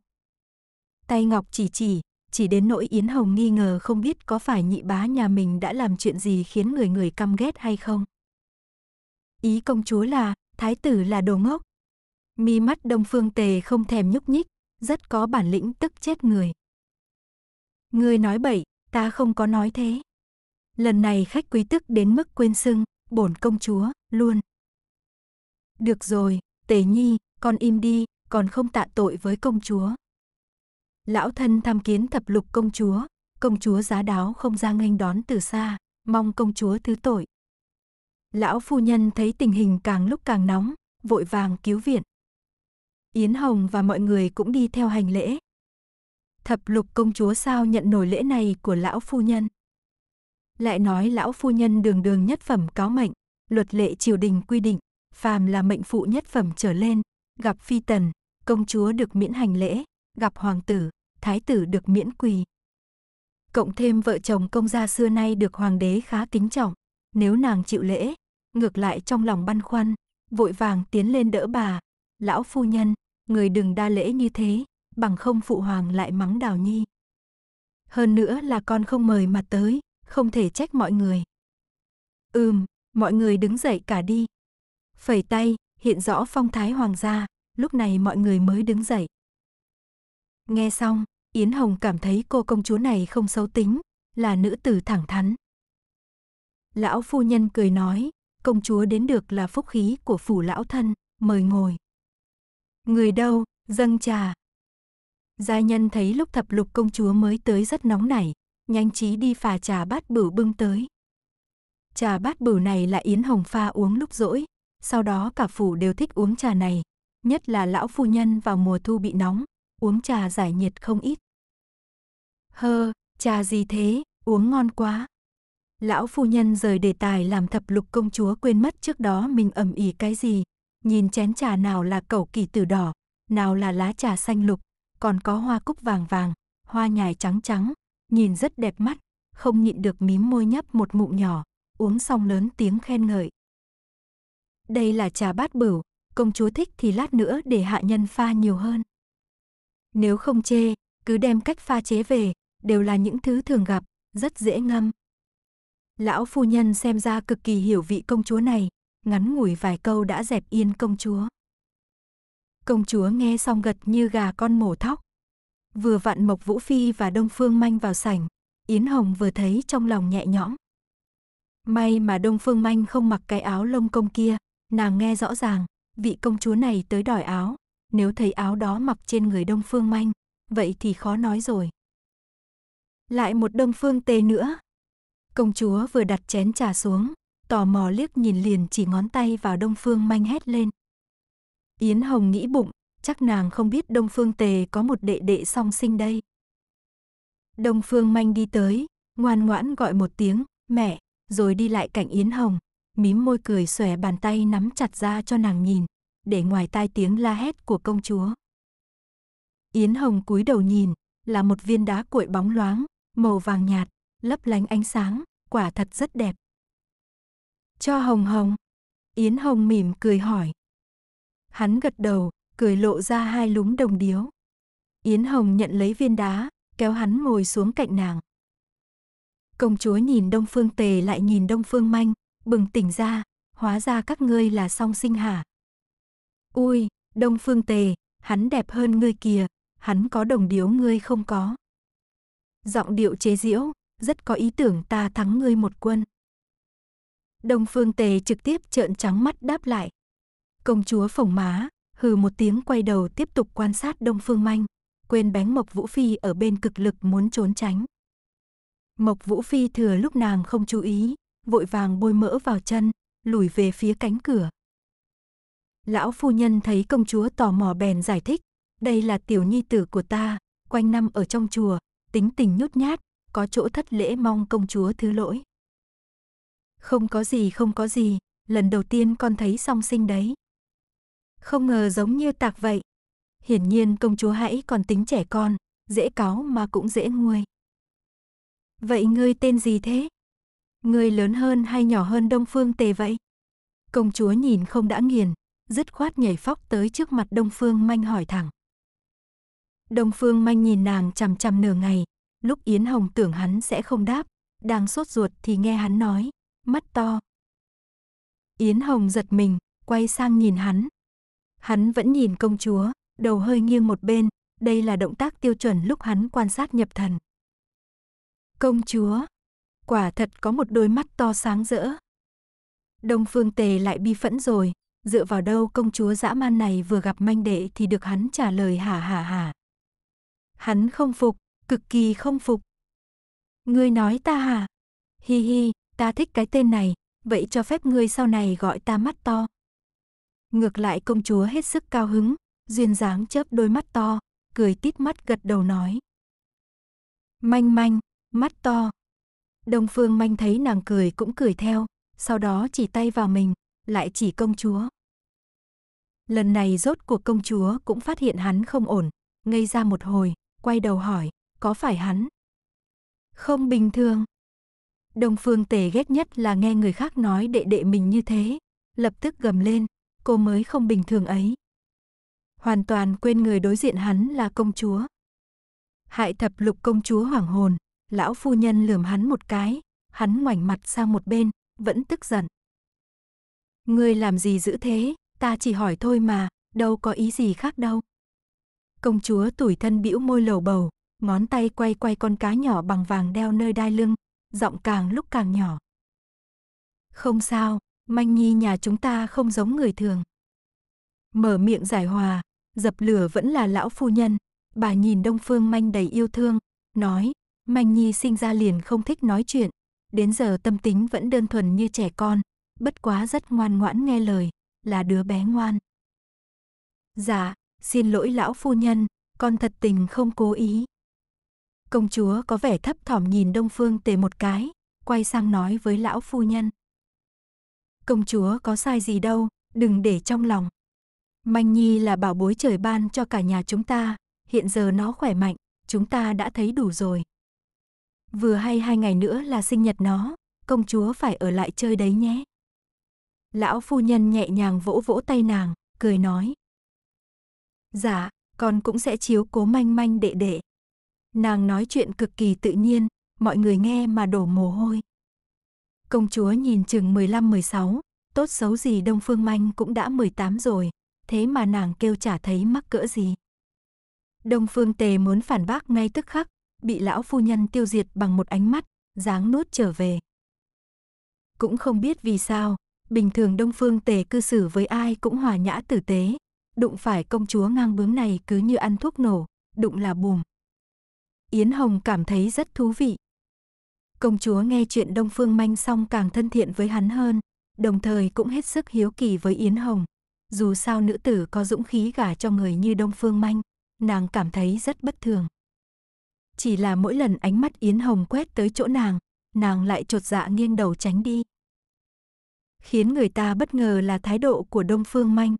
Tay ngọc chỉ chỉ, chỉ đến nỗi Yến Hồng nghi ngờ không biết có phải nhị bá nhà mình đã làm chuyện gì khiến người người căm ghét hay không. Ý công chúa là, thái tử là đồ ngốc. Mi mắt Đông Phương Tề không thèm nhúc nhích, rất có bản lĩnh tức chết người. Ngươi nói bậy, ta không có nói thế. Lần này khách quý tức đến mức quên xưng, bổn công chúa, luôn. Được rồi, Tề Nhi, con im đi, còn không tạ tội với công chúa. Lão thân tham kiến thập lục công chúa, công chúa giá đáo không ra nghênh đón từ xa, mong công chúa thứ tội. Lão phu nhân thấy tình hình càng lúc càng nóng, vội vàng cứu viện. Yến Hồng và mọi người cũng đi theo hành lễ. Thập lục công chúa sao nhận nổi lễ này của lão phu nhân? Lại nói lão phu nhân đường đường nhất phẩm cáo mệnh, luật lệ triều đình quy định, phàm là mệnh phụ nhất phẩm trở lên, gặp phi tần, công chúa được miễn hành lễ, gặp hoàng tử, thái tử được miễn quỳ. Cộng thêm vợ chồng công gia xưa nay được hoàng đế khá kính trọng, nếu nàng chịu lễ, ngược lại trong lòng băn khoăn, vội vàng tiến lên đỡ bà. Lão phu nhân, người đừng đa lễ như thế, bằng không phụ hoàng lại mắng Đào Nhi. Hơn nữa là con không mời mà tới, không thể trách mọi người. Ừm, mọi người đứng dậy cả đi. Phẩy tay, hiện rõ phong thái hoàng gia, lúc này mọi người mới đứng dậy. Nghe xong, Yến Hồng cảm thấy cô công chúa này không xấu tính, là nữ tử thẳng thắn. Lão phu nhân cười nói, công chúa đến được là phúc khí của phủ lão thân, mời ngồi. Người đâu, dâng trà. Gia nhân thấy lúc thập lục công chúa mới tới rất nóng nảy, nhanh trí đi pha trà bát bửu bưng tới. Trà bát bửu này là Yến Hồng pha uống lúc rỗi, sau đó cả phủ đều thích uống trà này, nhất là lão phu nhân vào mùa thu bị nóng, uống trà giải nhiệt không ít. Hơ, trà gì thế, uống ngon quá. Lão phu nhân rời đề tài làm thập lục công chúa quên mất trước đó mình ầm ĩ cái gì, nhìn chén trà nào là cẩu kỳ tử đỏ, nào là lá trà xanh lục, còn có hoa cúc vàng vàng, hoa nhài trắng trắng, nhìn rất đẹp mắt, không nhịn được mím môi nhấp một ngụm nhỏ, uống xong lớn tiếng khen ngợi. Đây là trà bát bửu, công chúa thích thì lát nữa để hạ nhân pha nhiều hơn. Nếu không chê, cứ đem cách pha chế về, đều là những thứ thường gặp, rất dễ ngâm. Lão phu nhân xem ra cực kỳ hiểu vị công chúa này, ngắn ngủi vài câu đã dẹp yên công chúa. Công chúa nghe xong gật như gà con mổ thóc. Vừa vặn Mộc Vũ Phi và Đông Phương Manh vào sảnh, Yến Hồng vừa thấy trong lòng nhẹ nhõm. May mà Đông Phương Manh không mặc cái áo lông công kia, nàng nghe rõ ràng, vị công chúa này tới đòi áo, nếu thấy áo đó mặc trên người Đông Phương Manh, vậy thì khó nói rồi. Lại một Đông Phương Tề nữa. Công chúa vừa đặt chén trà xuống, tò mò liếc nhìn liền chỉ ngón tay vào Đông Phương Manh hét lên. Yến Hồng nghĩ bụng, chắc nàng không biết Đông Phương Tề có một đệ đệ song sinh đây. Đông Phương Manh đi tới, ngoan ngoãn gọi một tiếng, mẹ, rồi đi lại cạnh Yến Hồng, mím môi cười xòe bàn tay nắm chặt ra cho nàng nhìn, để ngoài tai tiếng la hét của công chúa. Yến Hồng cúi đầu nhìn, là một viên đá cuội bóng loáng, màu vàng nhạt, lấp lánh ánh sáng, quả thật rất đẹp. Cho Hồng Hồng. Yến Hồng mỉm cười hỏi. Hắn gật đầu, cười lộ ra hai lúm đồng điếu. Yến Hồng nhận lấy viên đá, kéo hắn ngồi xuống cạnh nàng. Công chúa nhìn Đông Phương Tề lại nhìn Đông Phương Manh, bừng tỉnh ra, hóa ra các ngươi là song sinh hả? Ui, Đông Phương Tề, hắn đẹp hơn ngươi kìa, hắn có đồng điếu ngươi không có. Giọng điệu chế giễu, rất có ý tưởng ta thắng ngươi một quân. Đông Phương Tề trực tiếp trợn trắng mắt đáp lại. Công chúa phồng má, hừ một tiếng quay đầu tiếp tục quan sát Đông Phương Manh, quên bén Mộc Vũ Phi ở bên cực lực muốn trốn tránh. Mộc Vũ Phi thừa lúc nàng không chú ý, vội vàng bôi mỡ vào chân, lùi về phía cánh cửa. Lão phu nhân thấy công chúa tò mò bèn giải thích, đây là tiểu nhi tử của ta, quanh năm ở trong chùa, tính tình nhút nhát, có chỗ thất lễ mong công chúa thứ lỗi. Không có gì không có gì, lần đầu tiên con thấy song sinh đấy. Không ngờ giống như tạc vậy. Hiển nhiên công chúa hãy còn tính trẻ con, dễ cáu mà cũng dễ nguôi. Vậy ngươi tên gì thế? Ngươi lớn hơn hay nhỏ hơn Đông Phương Tề vậy? Công chúa nhìn không đã nghiền, dứt khoát nhảy phóc tới trước mặt Đông Phương Manh hỏi thẳng. Đông Phương Manh nhìn nàng chằm chằm nửa ngày, lúc Yến Hồng tưởng hắn sẽ không đáp, đang sốt ruột thì nghe hắn nói, mắt to. Yến Hồng giật mình, quay sang nhìn hắn. Hắn vẫn nhìn công chúa, đầu hơi nghiêng một bên, đây là động tác tiêu chuẩn lúc hắn quan sát nhập thần. Công chúa, quả thật có một đôi mắt to sáng rỡ. Đông Phương Tề lại bi phẫn rồi, dựa vào đâu công chúa dã man này vừa gặp manh đệ thì được hắn trả lời hả hả hả. Hắn không phục, cực kỳ không phục. Ngươi nói ta hả? Hi hi, ta thích cái tên này, vậy cho phép ngươi sau này gọi ta mắt to. Ngược lại công chúa hết sức cao hứng, duyên dáng chớp đôi mắt to, cười tít mắt gật đầu nói. Manh manh, mắt to. Đông Phương Manh thấy nàng cười cũng cười theo, sau đó chỉ tay vào mình, lại chỉ công chúa. Lần này rốt cuộc công chúa cũng phát hiện hắn không ổn, ngây ra một hồi, quay đầu hỏi, có phải hắn? Không bình thường. Đông Phương Tề ghét nhất là nghe người khác nói đệ đệ mình như thế, lập tức gầm lên, cô mới không bình thường ấy. Hoàn toàn quên người đối diện hắn là công chúa. Hại thập lục công chúa hoảng hồn, lão phu nhân lườm hắn một cái, hắn ngoảnh mặt sang một bên, vẫn tức giận. Ngươi làm gì dữ thế, ta chỉ hỏi thôi mà, đâu có ý gì khác đâu. Công chúa tủi thân bĩu môi lầu bầu, ngón tay quay quay con cá nhỏ bằng vàng đeo nơi đai lưng, giọng càng lúc càng nhỏ. Không sao, Manh Nhi nhà chúng ta không giống người thường. Mở miệng giải hòa, dập lửa vẫn là lão phu nhân, bà nhìn Đông Phương Manh đầy yêu thương, nói, Manh Nhi sinh ra liền không thích nói chuyện, đến giờ tâm tính vẫn đơn thuần như trẻ con, bất quá rất ngoan ngoãn nghe lời, là đứa bé ngoan. Dạ, xin lỗi lão phu nhân, con thật tình không cố ý. Công chúa có vẻ thấp thỏm nhìn Đông Phương Tề một cái, quay sang nói với lão phu nhân. Công chúa có sai gì đâu, đừng để trong lòng. Manh Nhi là bảo bối trời ban cho cả nhà chúng ta, hiện giờ nó khỏe mạnh, chúng ta đã thấy đủ rồi. Vừa hay hai ngày nữa là sinh nhật nó, công chúa phải ở lại chơi đấy nhé. Lão phu nhân nhẹ nhàng vỗ vỗ tay nàng, cười nói. Dạ, con cũng sẽ chiếu cố Manh Manh đệ đệ. Nàng nói chuyện cực kỳ tự nhiên, mọi người nghe mà đổ mồ hôi. Công chúa nhìn chừng mười lăm mười sáu, tốt xấu gì Đông Phương Manh cũng đã mười tám rồi, thế mà nàng kêu chả thấy mắc cỡ gì. Đông Phương Tề muốn phản bác ngay tức khắc, bị lão phu nhân tiêu diệt bằng một ánh mắt, giáng nuốt trở về. Cũng không biết vì sao, Bình thường Đông Phương Tề cư xử với ai cũng hòa nhã tử tế, đụng phải công chúa ngang bướng này cứ như ăn thuốc nổ, đụng là bùm. Yến Hồng cảm thấy rất thú vị. Công chúa nghe chuyện Đông Phương Manh xong càng thân thiện với hắn hơn, đồng thời cũng hết sức hiếu kỳ với Yến Hồng. Dù sao nữ tử có dũng khí gả cho người như Đông Phương Manh, nàng cảm thấy rất bất thường. Chỉ là mỗi lần ánh mắt Yến Hồng quét tới chỗ nàng, nàng lại chột dạ nghiêng đầu tránh đi. Khiến người ta bất ngờ là thái độ của Đông Phương Manh.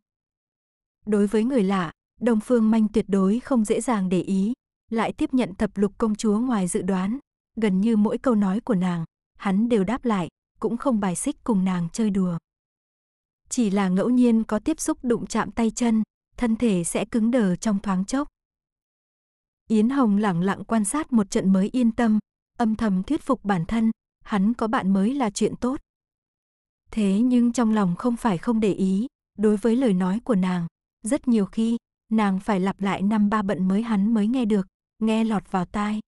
Đối với người lạ, Đông Phương Manh tuyệt đối không dễ dàng để ý, lại tiếp nhận thập lục công chúa ngoài dự đoán. Gần như mỗi câu nói của nàng, hắn đều đáp lại, cũng không bài xích cùng nàng chơi đùa. Chỉ là ngẫu nhiên có tiếp xúc đụng chạm tay chân, thân thể sẽ cứng đờ trong thoáng chốc. Yến Hồng lẳng lặng quan sát một trận mới yên tâm, âm thầm thuyết phục bản thân, hắn có bạn mới là chuyện tốt. Thế nhưng trong lòng không phải không để ý, đối với lời nói của nàng, rất nhiều khi, nàng phải lặp lại năm ba bận mới hắn mới nghe được, nghe lọt vào tai.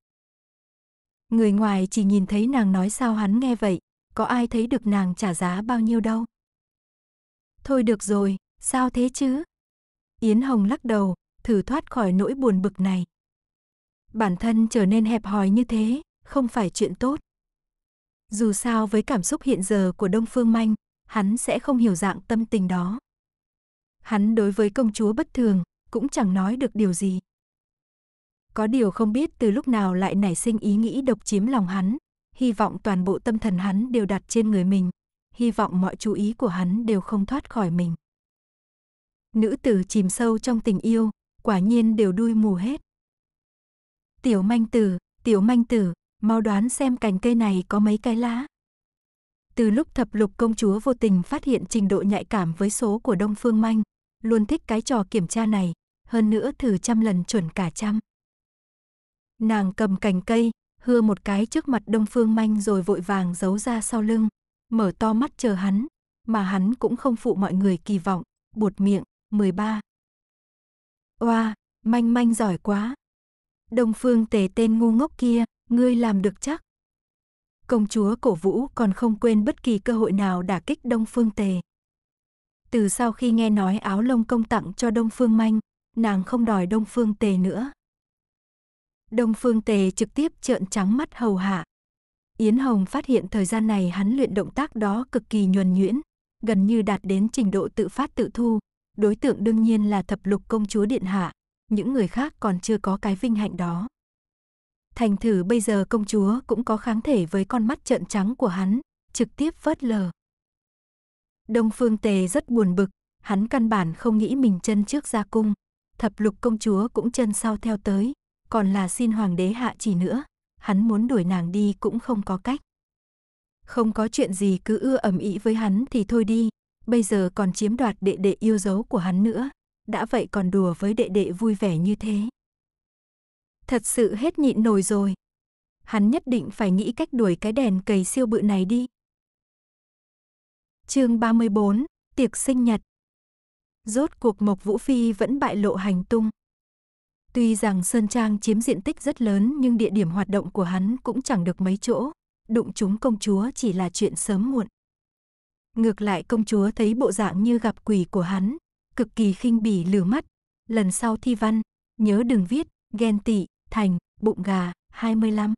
Người ngoài chỉ nhìn thấy nàng nói sao hắn nghe vậy, có ai thấy được nàng trả giá bao nhiêu đâu. Thôi được rồi, sao thế chứ? Yến Hồng lắc đầu, thử thoát khỏi nỗi buồn bực này. Bản thân trở nên hẹp hòi như thế, không phải chuyện tốt. Dù sao với cảm xúc hiện giờ của Đông Phương Manh, hắn sẽ không hiểu dạng tâm tình đó. Hắn đối với công chúa bất thường, cũng chẳng nói được điều gì. Có điều không biết từ lúc nào lại nảy sinh ý nghĩ độc chiếm lòng hắn, hy vọng toàn bộ tâm thần hắn đều đặt trên người mình, hy vọng mọi chú ý của hắn đều không thoát khỏi mình. Nữ tử chìm sâu trong tình yêu, quả nhiên đều đuôi mù hết. Tiểu Manh Tử, Tiểu Manh Tử, mau đoán xem cành cây này có mấy cái lá. Từ lúc thập lục công chúa vô tình phát hiện trình độ nhạy cảm với số của Đông Phương Manh, luôn thích cái trò kiểm tra này, hơn nữa thử trăm lần chuẩn cả trăm. Nàng cầm cành cây, hưa một cái trước mặt Đông Phương Manh rồi vội vàng giấu ra sau lưng, mở to mắt chờ hắn, mà hắn cũng không phụ mọi người kỳ vọng, buột miệng, mười ba. Oa, Manh Manh giỏi quá. Đông Phương Tề tên ngu ngốc kia, ngươi làm được chắc. Công chúa cổ vũ còn không quên bất kỳ cơ hội nào đả kích Đông Phương Tề. Từ sau khi nghe nói áo lông công tặng cho Đông Phương Manh, nàng không đòi Đông Phương Tề nữa. Đông Phương Tề trực tiếp trợn trắng mắt hầu hạ. Yến Hồng phát hiện thời gian này hắn luyện động tác đó cực kỳ nhuần nhuyễn, gần như đạt đến trình độ tự phát tự thu, đối tượng đương nhiên là thập lục công chúa điện hạ, những người khác còn chưa có cái vinh hạnh đó. Thành thử bây giờ công chúa cũng có kháng thể với con mắt trợn trắng của hắn, trực tiếp phớt lờ. Đông Phương Tề rất buồn bực, hắn căn bản không nghĩ mình chân trước ra cung, thập lục công chúa cũng chân sau theo tới. Còn là xin hoàng đế hạ chỉ nữa, hắn muốn đuổi nàng đi cũng không có cách. Không có chuyện gì cứ ưa ầm ĩ với hắn thì thôi đi, bây giờ còn chiếm đoạt đệ đệ yêu dấu của hắn nữa, đã vậy còn đùa với đệ đệ vui vẻ như thế. Thật sự hết nhịn nổi rồi, hắn nhất định phải nghĩ cách đuổi cái đèn cầy siêu bự này đi. Chương ba mươi bốn, tiệc sinh nhật. Rốt cuộc Mộc Vũ Phi vẫn bại lộ hành tung. Tuy rằng Sơn Trang chiếm diện tích rất lớn nhưng địa điểm hoạt động của hắn cũng chẳng được mấy chỗ, đụng chúng công chúa chỉ là chuyện sớm muộn. Ngược lại công chúa thấy bộ dạng như gặp quỷ của hắn, cực kỳ khinh bỉ lừa mắt, lần sau thi văn, nhớ đừng viết, ghen tị, thành, bụng gà, hai mươi lăm.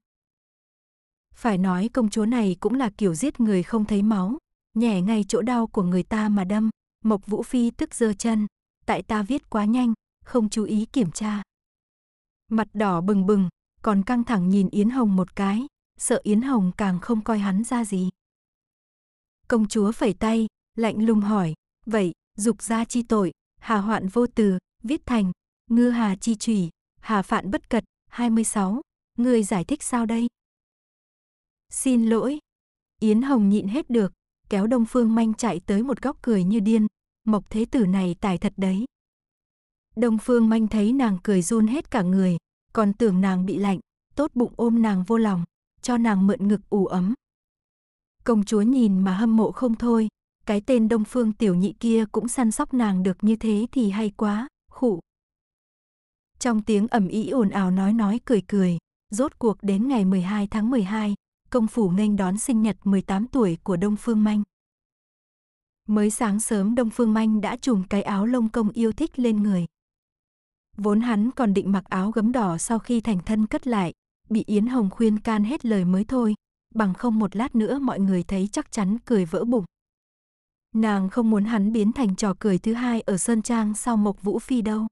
Phải nói công chúa này cũng là kiểu giết người không thấy máu, nhẻ ngay chỗ đau của người ta mà đâm, Mộc Vũ Phi tức giơ chân, tại ta viết quá nhanh, không chú ý kiểm tra. Mặt đỏ bừng bừng, còn căng thẳng nhìn Yến Hồng một cái, sợ Yến Hồng càng không coi hắn ra gì. Công chúa phẩy tay, lạnh lùng hỏi, vậy, dục gia chi tội, hà hoạn vô từ, viết thành, ngư hà chi trùy, hà phạn bất cật, hai mươi sáu, ngươi giải thích sao đây? Xin lỗi. Yến Hồng nhịn hết được, kéo Đông Phương Manh chạy tới một góc cười như điên, Mộc thế tử này tài thật đấy. Đông Phương Manh thấy nàng cười run hết cả người, còn tưởng nàng bị lạnh, tốt bụng ôm nàng vô lòng, cho nàng mượn ngực ù ấm. Công chúa nhìn mà hâm mộ không thôi, cái tên Đông Phương tiểu nhị kia cũng săn sóc nàng được như thế thì hay quá, khụ. Trong tiếng ầm ĩ ồn ào nói nói cười cười, rốt cuộc đến ngày mười hai tháng mười hai, công phủ nghênh đón sinh nhật mười tám tuổi của Đông Phương Manh. Mới sáng sớm Đông Phương Manh đã trùm cái áo lông công yêu thích lên người. Vốn hắn còn định mặc áo gấm đỏ sau khi thành thân cất lại, bị Yến Hồng khuyên can hết lời mới thôi, bằng không một lát nữa mọi người thấy chắc chắn cười vỡ bụng. Nàng không muốn hắn biến thành trò cười thứ hai ở Sơn Trang sau Mộc Vũ Phi đâu.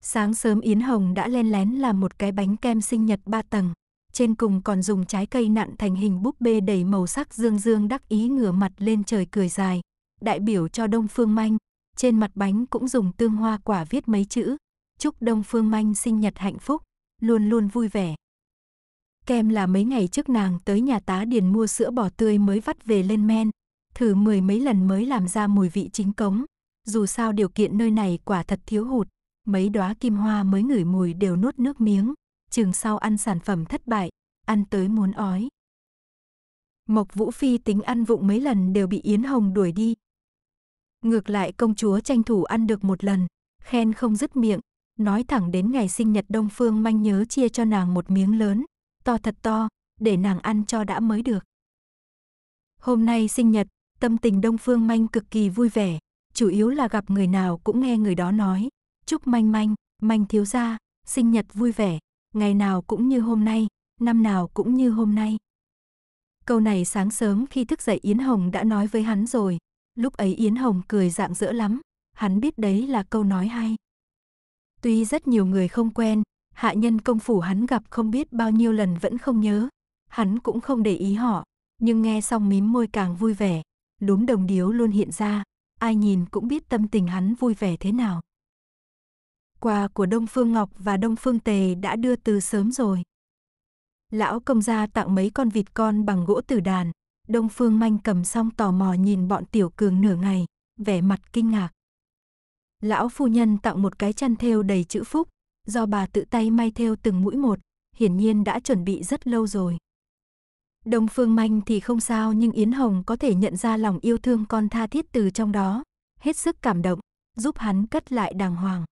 Sáng sớm Yến Hồng đã len lén làm một cái bánh kem sinh nhật ba tầng, trên cùng còn dùng trái cây nặn thành hình búp bê đầy màu sắc dương dương đắc ý, ngửa mặt lên trời cười dài, đại biểu cho Đông Phương Manh. Trên mặt bánh cũng dùng tương hoa quả viết mấy chữ: chúc Đông Phương Manh sinh nhật hạnh phúc, luôn luôn vui vẻ. Kem là mấy ngày trước nàng tới nhà tá điền mua sữa bò tươi mới vắt về lên men, thử mười mấy lần mới làm ra mùi vị chính cống. Dù sao điều kiện nơi này quả thật thiếu hụt, mấy đóa kim hoa mới ngửi mùi đều nuốt nước miếng, chừng sau ăn sản phẩm thất bại, ăn tới muốn ói. Mộc Vũ Phi tính ăn vụng mấy lần đều bị Yến Hồng đuổi đi. Ngược lại công chúa tranh thủ ăn được một lần, khen không dứt miệng, nói thẳng đến ngày sinh nhật Đông Phương Manh nhớ chia cho nàng một miếng lớn, to thật to, để nàng ăn cho đã mới được. Hôm nay sinh nhật, tâm tình Đông Phương Manh cực kỳ vui vẻ, chủ yếu là gặp người nào cũng nghe người đó nói: chúc Manh Manh, Manh thiếu gia, sinh nhật vui vẻ, ngày nào cũng như hôm nay, năm nào cũng như hôm nay. Câu này sáng sớm khi thức dậy Yến Hồng đã nói với hắn rồi. Lúc ấy Yến Hồng cười rạng rỡ lắm, hắn biết đấy là câu nói hay. Tuy rất nhiều người không quen, hạ nhân công phủ hắn gặp không biết bao nhiêu lần vẫn không nhớ, hắn cũng không để ý họ, nhưng nghe xong mím môi càng vui vẻ, đốm đồng điếu luôn hiện ra, ai nhìn cũng biết tâm tình hắn vui vẻ thế nào. Quà của Đông Phương Ngọc và Đông Phương Tề đã đưa từ sớm rồi. Lão công gia tặng mấy con vịt con bằng gỗ tử đàn. Đông Phương Manh cầm xong tò mò nhìn bọn tiểu cường nửa ngày, vẻ mặt kinh ngạc. Lão phu nhân tặng một cái chăn thêu đầy chữ phúc, do bà tự tay may thêu từng mũi một, hiển nhiên đã chuẩn bị rất lâu rồi. Đông Phương Manh thì không sao, nhưng Yến Hồng có thể nhận ra lòng yêu thương con tha thiết từ trong đó, hết sức cảm động, giúp hắn cất lại đàng hoàng.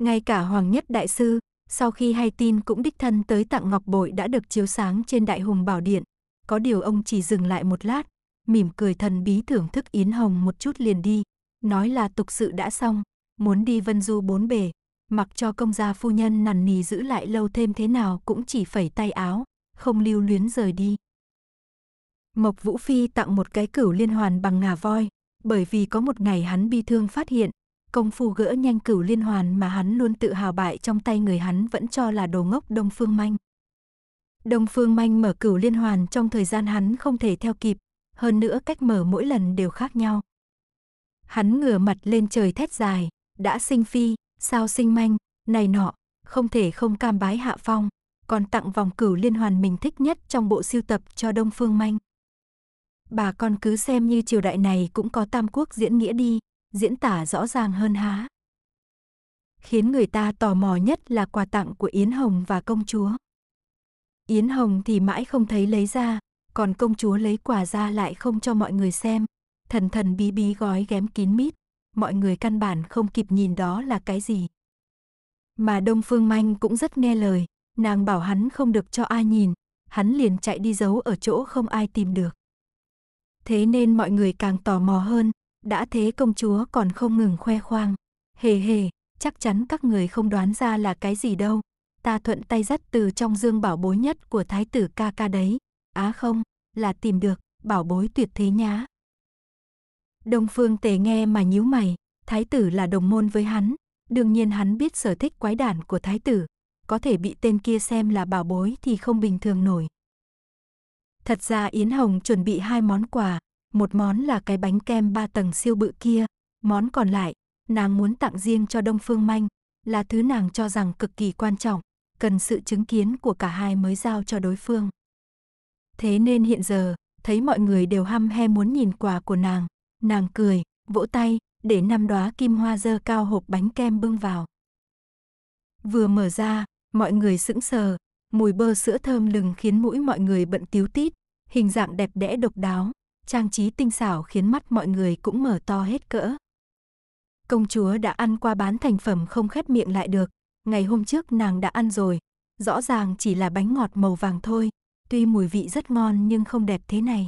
Ngay cả Hoàng Nhất Đại Sư, sau khi hay tin cũng đích thân tới tặng ngọc bội đã được chiếu sáng trên Đại Hùng Bảo Điện. Có điều ông chỉ dừng lại một lát, mỉm cười thần bí thưởng thức Yến Hồng một chút liền đi, nói là tục sự đã xong, muốn đi vân du bốn bề, mặc cho công gia phu nhân nằn nì giữ lại lâu thêm thế nào cũng chỉ phẩy tay áo, không lưu luyến rời đi. Mộc Vũ Phi tặng một cái cửu liên hoàn bằng ngà voi, bởi vì có một ngày hắn bi thương phát hiện, công phu gỡ nhanh cửu liên hoàn mà hắn luôn tự hào bại trong tay người hắn vẫn cho là đồ ngốc Đông Phương Manh. Đông Phương Manh mở cửu liên hoàn trong thời gian hắn không thể theo kịp, hơn nữa cách mở mỗi lần đều khác nhau. Hắn ngửa mặt lên trời thét dài, đã sinh phi, sao sinh manh, này nọ, không thể không cam bái hạ phong, còn tặng vòng cửu liên hoàn mình thích nhất trong bộ sưu tập cho Đông Phương Manh. Bà con cứ xem như triều đại này cũng có Tam Quốc diễn nghĩa đi, diễn tả rõ ràng hơn há. Khiến người ta tò mò nhất là quà tặng của Yến Hồng và công chúa. Yến Hồng thì mãi không thấy lấy ra, còn công chúa lấy quà ra lại không cho mọi người xem, thần thần bí bí gói ghém kín mít, mọi người căn bản không kịp nhìn đó là cái gì. Mà Đông Phương Manh cũng rất nghe lời, nàng bảo hắn không được cho ai nhìn, hắn liền chạy đi giấu ở chỗ không ai tìm được. Thế nên mọi người càng tò mò hơn, đã thế công chúa còn không ngừng khoe khoang, hề hề, chắc chắn các người không đoán ra là cái gì đâu. Ta thuận tay dắt từ trong dương bảo bối nhất của thái tử ca ca đấy. Á à không, là tìm được, bảo bối tuyệt thế nhá. Đông Phương Tề nghe mà nhíu mày, thái tử là đồng môn với hắn. Đương nhiên hắn biết sở thích quái đản của thái tử, có thể bị tên kia xem là bảo bối thì không bình thường nổi. Thật ra Yến Hồng chuẩn bị hai món quà, một món là cái bánh kem ba tầng siêu bự kia, món còn lại, nàng muốn tặng riêng cho Đông Phương Manh, là thứ nàng cho rằng cực kỳ quan trọng, cần sự chứng kiến của cả hai mới giao cho đối phương. Thế nên hiện giờ, thấy mọi người đều hăm he muốn nhìn quà của nàng, nàng cười, vỗ tay, để năm đóa kim hoa dơ cao hộp bánh kem bưng vào. Vừa mở ra, mọi người sững sờ, mùi bơ sữa thơm lừng khiến mũi mọi người bận tíu tít, hình dạng đẹp đẽ độc đáo, trang trí tinh xảo khiến mắt mọi người cũng mở to hết cỡ. Công chúa đã ăn qua bán thành phẩm không khép miệng lại được, ngày hôm trước nàng đã ăn rồi, rõ ràng chỉ là bánh ngọt màu vàng thôi, tuy mùi vị rất ngon nhưng không đẹp thế này.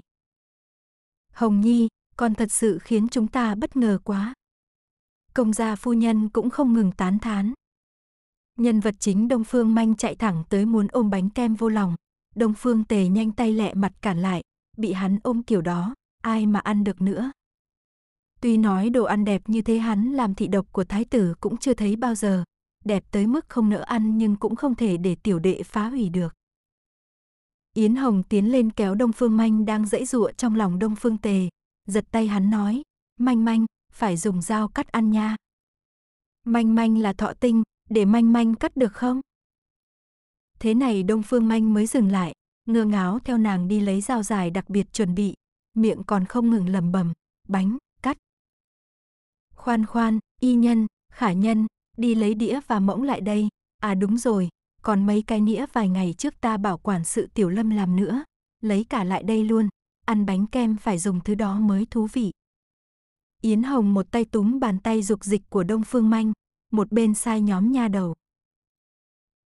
Hồng Nhi, còn thật sự khiến chúng ta bất ngờ quá. Công gia phu nhân cũng không ngừng tán thán. Nhân vật chính Đông Phương Manh chạy thẳng tới muốn ôm bánh kem vô lòng. Đông Phương Tề nhanh tay lẹ mặt cản lại, bị hắn ôm kiểu đó, ai mà ăn được nữa. Tuy nói đồ ăn đẹp như thế hắn làm thị độc của thái tử cũng chưa thấy bao giờ, đẹp tới mức không nỡ ăn nhưng cũng không thể để tiểu đệ phá hủy được. Yến Hồng tiến lên kéo Đông Phương Manh đang giãy giụa trong lòng Đông Phương Tề, giật tay hắn nói, Manh Manh, phải dùng dao cắt ăn nha. Manh Manh là thọ tinh, để Manh Manh cắt được không? Thế này Đông Phương Manh mới dừng lại, ngơ ngáo theo nàng đi lấy dao dài đặc biệt chuẩn bị, miệng còn không ngừng lẩm bẩm, bánh, cắt. Khoan khoan, y nhân, khả nhân, đi lấy đĩa và muỗng lại đây, à đúng rồi, còn mấy cái nĩa vài ngày trước ta bảo quản sự Tiểu Lâm làm nữa, lấy cả lại đây luôn, ăn bánh kem phải dùng thứ đó mới thú vị. Yến Hồng một tay túm bàn tay dục dịch của Đông Phương Manh, một bên sai nhóm nha đầu.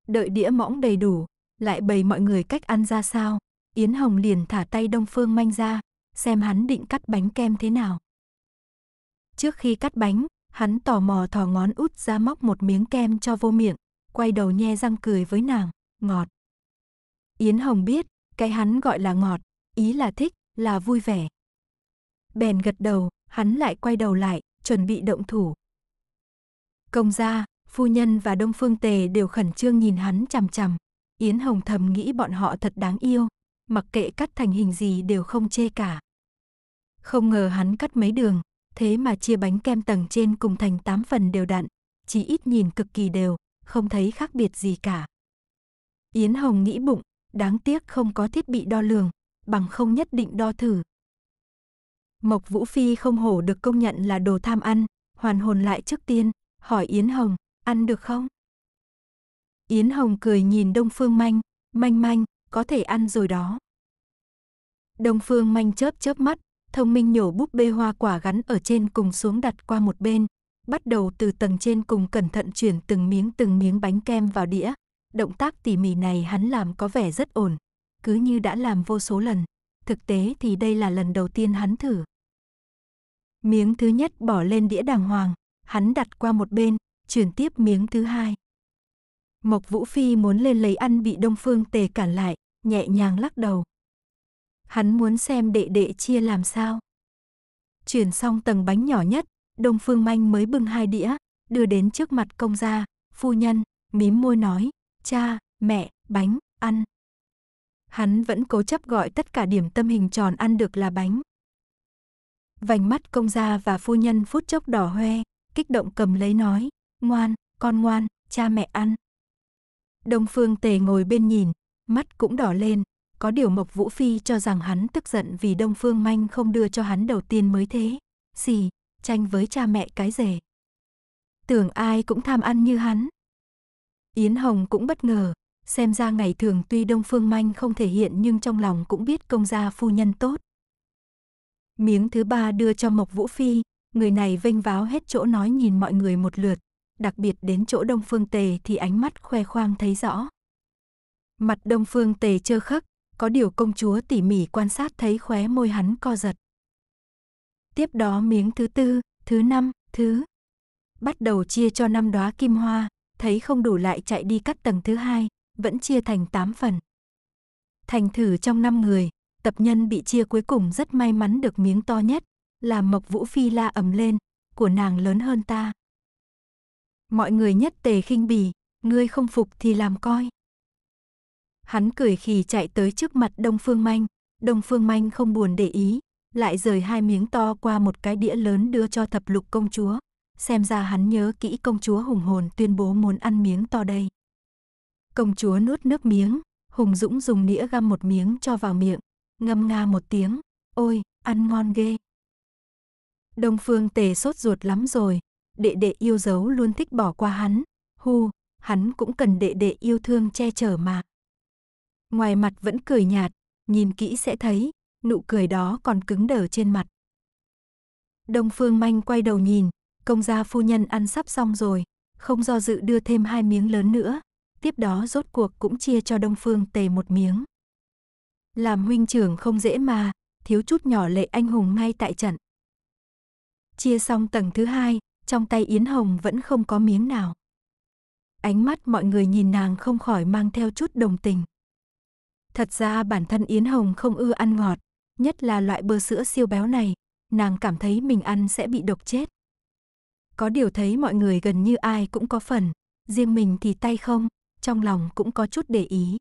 Đợi đĩa mõng đầy đủ, lại bày mọi người cách ăn ra sao, Yến Hồng liền thả tay Đông Phương Manh ra, xem hắn định cắt bánh kem thế nào. Trước khi cắt bánh, hắn tò mò thò ngón út ra móc một miếng kem cho vô miệng, quay đầu nhe răng cười với nàng, ngọt. Yến Hồng biết, cái hắn gọi là ngọt, ý là thích, là vui vẻ. Bèn gật đầu, hắn lại quay đầu lại, chuẩn bị động thủ. Công gia, phu nhân và Đông Phương Tề đều khẩn trương nhìn hắn chằm chằm. Yến Hồng thầm nghĩ bọn họ thật đáng yêu, mặc kệ cắt thành hình gì đều không chê cả. Không ngờ hắn cắt mấy đường, thế mà chia bánh kem tầng trên cùng thành tám phần đều đặn, chỉ ít nhìn cực kỳ đều, không thấy khác biệt gì cả. Yến Hồng nghĩ bụng, đáng tiếc không có thiết bị đo lường, bằng không nhất định đo thử. Mộc Vũ Phi không hổ được công nhận là đồ tham ăn, hoàn hồn lại trước tiên, hỏi Yến Hồng, ăn được không? Yến Hồng cười nhìn Đông Phương Manh, Manh Manh, có thể ăn rồi đó. Đông Phương Manh chớp chớp mắt, thông minh nhổ búp bê hoa quả gắn ở trên cùng xuống đặt qua một bên, bắt đầu từ tầng trên cùng cẩn thận chuyển từng miếng từng miếng bánh kem vào đĩa. Động tác tỉ mỉ này hắn làm có vẻ rất ổn, cứ như đã làm vô số lần, thực tế thì đây là lần đầu tiên hắn thử. Miếng thứ nhất bỏ lên đĩa đàng hoàng, hắn đặt qua một bên, chuyển tiếp miếng thứ hai. Mộc Vũ Phi muốn lên lấy ăn bị Đông Phương Tề cản lại, nhẹ nhàng lắc đầu. Hắn muốn xem đệ đệ chia làm sao. Chuyển xong tầng bánh nhỏ nhất, Đông Phương Manh mới bưng hai đĩa, đưa đến trước mặt công gia, phu nhân, mím môi nói, cha, mẹ, bánh, ăn. Hắn vẫn cố chấp gọi tất cả điểm tâm hình tròn ăn được là bánh. Vành mắt công gia và phu nhân phút chốc đỏ hoe, kích động cầm lấy nói, ngoan, con ngoan, cha mẹ ăn. Đông Phương Tề ngồi bên nhìn, mắt cũng đỏ lên, có điều Mộc Vũ Phi cho rằng hắn tức giận vì Đông Phương Manh không đưa cho hắn đầu tiên mới thế, xì, tranh với cha mẹ cái rể. Tưởng ai cũng tham ăn như hắn. Yến Hồng cũng bất ngờ, xem ra ngày thường tuy Đông Phương Manh không thể hiện nhưng trong lòng cũng biết công gia phu nhân tốt. Miếng thứ ba đưa cho Mộc Vũ Phi, người này vênh váo hết chỗ nói nhìn mọi người một lượt. Đặc biệt đến chỗ Đông Phương Tề thì ánh mắt khoe khoang thấy rõ. Mặt Đông Phương Tề trơ khắc, có điều công chúa tỉ mỉ quan sát thấy khóe môi hắn co giật. Tiếp đó miếng thứ tư, thứ năm, thứ. Bắt đầu chia cho năm đóa kim hoa, thấy không đủ lại chạy đi cắt tầng thứ hai, vẫn chia thành tám phần. Thành thử trong năm người, tập nhân bị chia cuối cùng rất may mắn được miếng to nhất, làm Mộc Vũ Phi la ầm lên, của nàng lớn hơn ta. Mọi người nhất tề khinh bỉ, ngươi không phục thì làm coi. Hắn cười khì chạy tới trước mặt Đông Phương Manh, Đông Phương Manh không buồn để ý, lại rời hai miếng to qua một cái đĩa lớn đưa cho Thập Lục công chúa, xem ra hắn nhớ kỹ công chúa hùng hồn tuyên bố muốn ăn miếng to đây. Công chúa nuốt nước miếng, hùng dũng dùng nĩa găm một miếng cho vào miệng, ngâm nga một tiếng, ôi, ăn ngon ghê. Đông Phương Tề sốt ruột lắm rồi. Đệ đệ yêu dấu luôn thích bỏ qua hắn, hu, hắn cũng cần đệ đệ yêu thương che chở mà. Ngoài mặt vẫn cười nhạt, nhìn kỹ sẽ thấy, nụ cười đó còn cứng đờ trên mặt. Đông Phương Manh quay đầu nhìn, công gia phu nhân ăn sắp xong rồi, không do dự đưa thêm hai miếng lớn nữa, tiếp đó rốt cuộc cũng chia cho Đông Phương Tề một miếng. Làm huynh trưởng không dễ mà, thiếu chút nhỏ lệ anh hùng ngay tại trận, Chia xong tầng thứ hai, trong tay Yến Hồng vẫn không có miếng nào. Ánh mắt mọi người nhìn nàng không khỏi mang theo chút đồng tình. Thật ra bản thân Yến Hồng không ưa ăn ngọt, nhất là loại bơ sữa siêu béo này, nàng cảm thấy mình ăn sẽ bị độc chết. Có điều thấy mọi người gần như ai cũng có phần, riêng mình thì tay không, trong lòng cũng có chút để ý.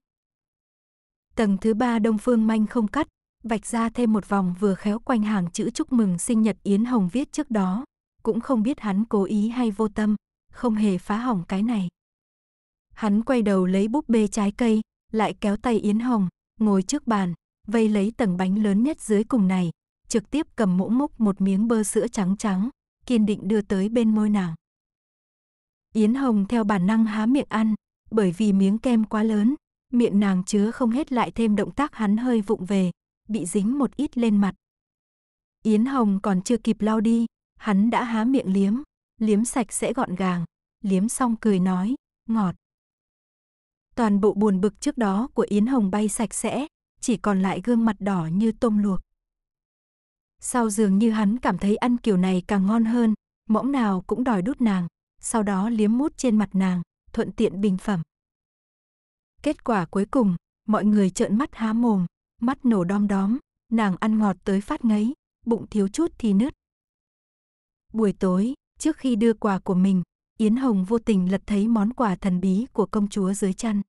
Tầng thứ ba Đông Phương Manh không cắt, vạch ra thêm một vòng vừa khéo quanh hàng chữ chúc mừng sinh nhật Yến Hồng viết trước đó, cũng không biết hắn cố ý hay vô tâm, không hề phá hỏng cái này. Hắn quay đầu lấy búp bê trái cây, lại kéo tay Yến Hồng, ngồi trước bàn, vây lấy tầng bánh lớn nhất dưới cùng này, trực tiếp cầm muỗng múc một miếng bơ sữa trắng trắng, kiên định đưa tới bên môi nàng. Yến Hồng theo bản năng há miệng ăn, bởi vì miếng kem quá lớn, miệng nàng chứa không hết, lại thêm động tác hắn hơi vụng về, bị dính một ít lên mặt. Yến Hồng còn chưa kịp lau đi, hắn đã há miệng liếm, liếm sạch sẽ gọn gàng, liếm xong cười nói, ngọt. Toàn bộ buồn bực trước đó của Yến Hồng bay sạch sẽ, chỉ còn lại gương mặt đỏ như tôm luộc. Sau dường như hắn cảm thấy ăn kiểu này càng ngon hơn, mõm nào cũng đòi đút nàng, sau đó liếm mút trên mặt nàng, thuận tiện bình phẩm. Kết quả cuối cùng, mọi người trợn mắt há mồm, mắt nổ đom đóm, nàng ăn ngọt tới phát ngấy, bụng thiếu chút thì nứt. Buổi tối, trước khi đưa quà của mình, Yến Hồng vô tình lật thấy món quà thần bí của công chúa dưới chăn.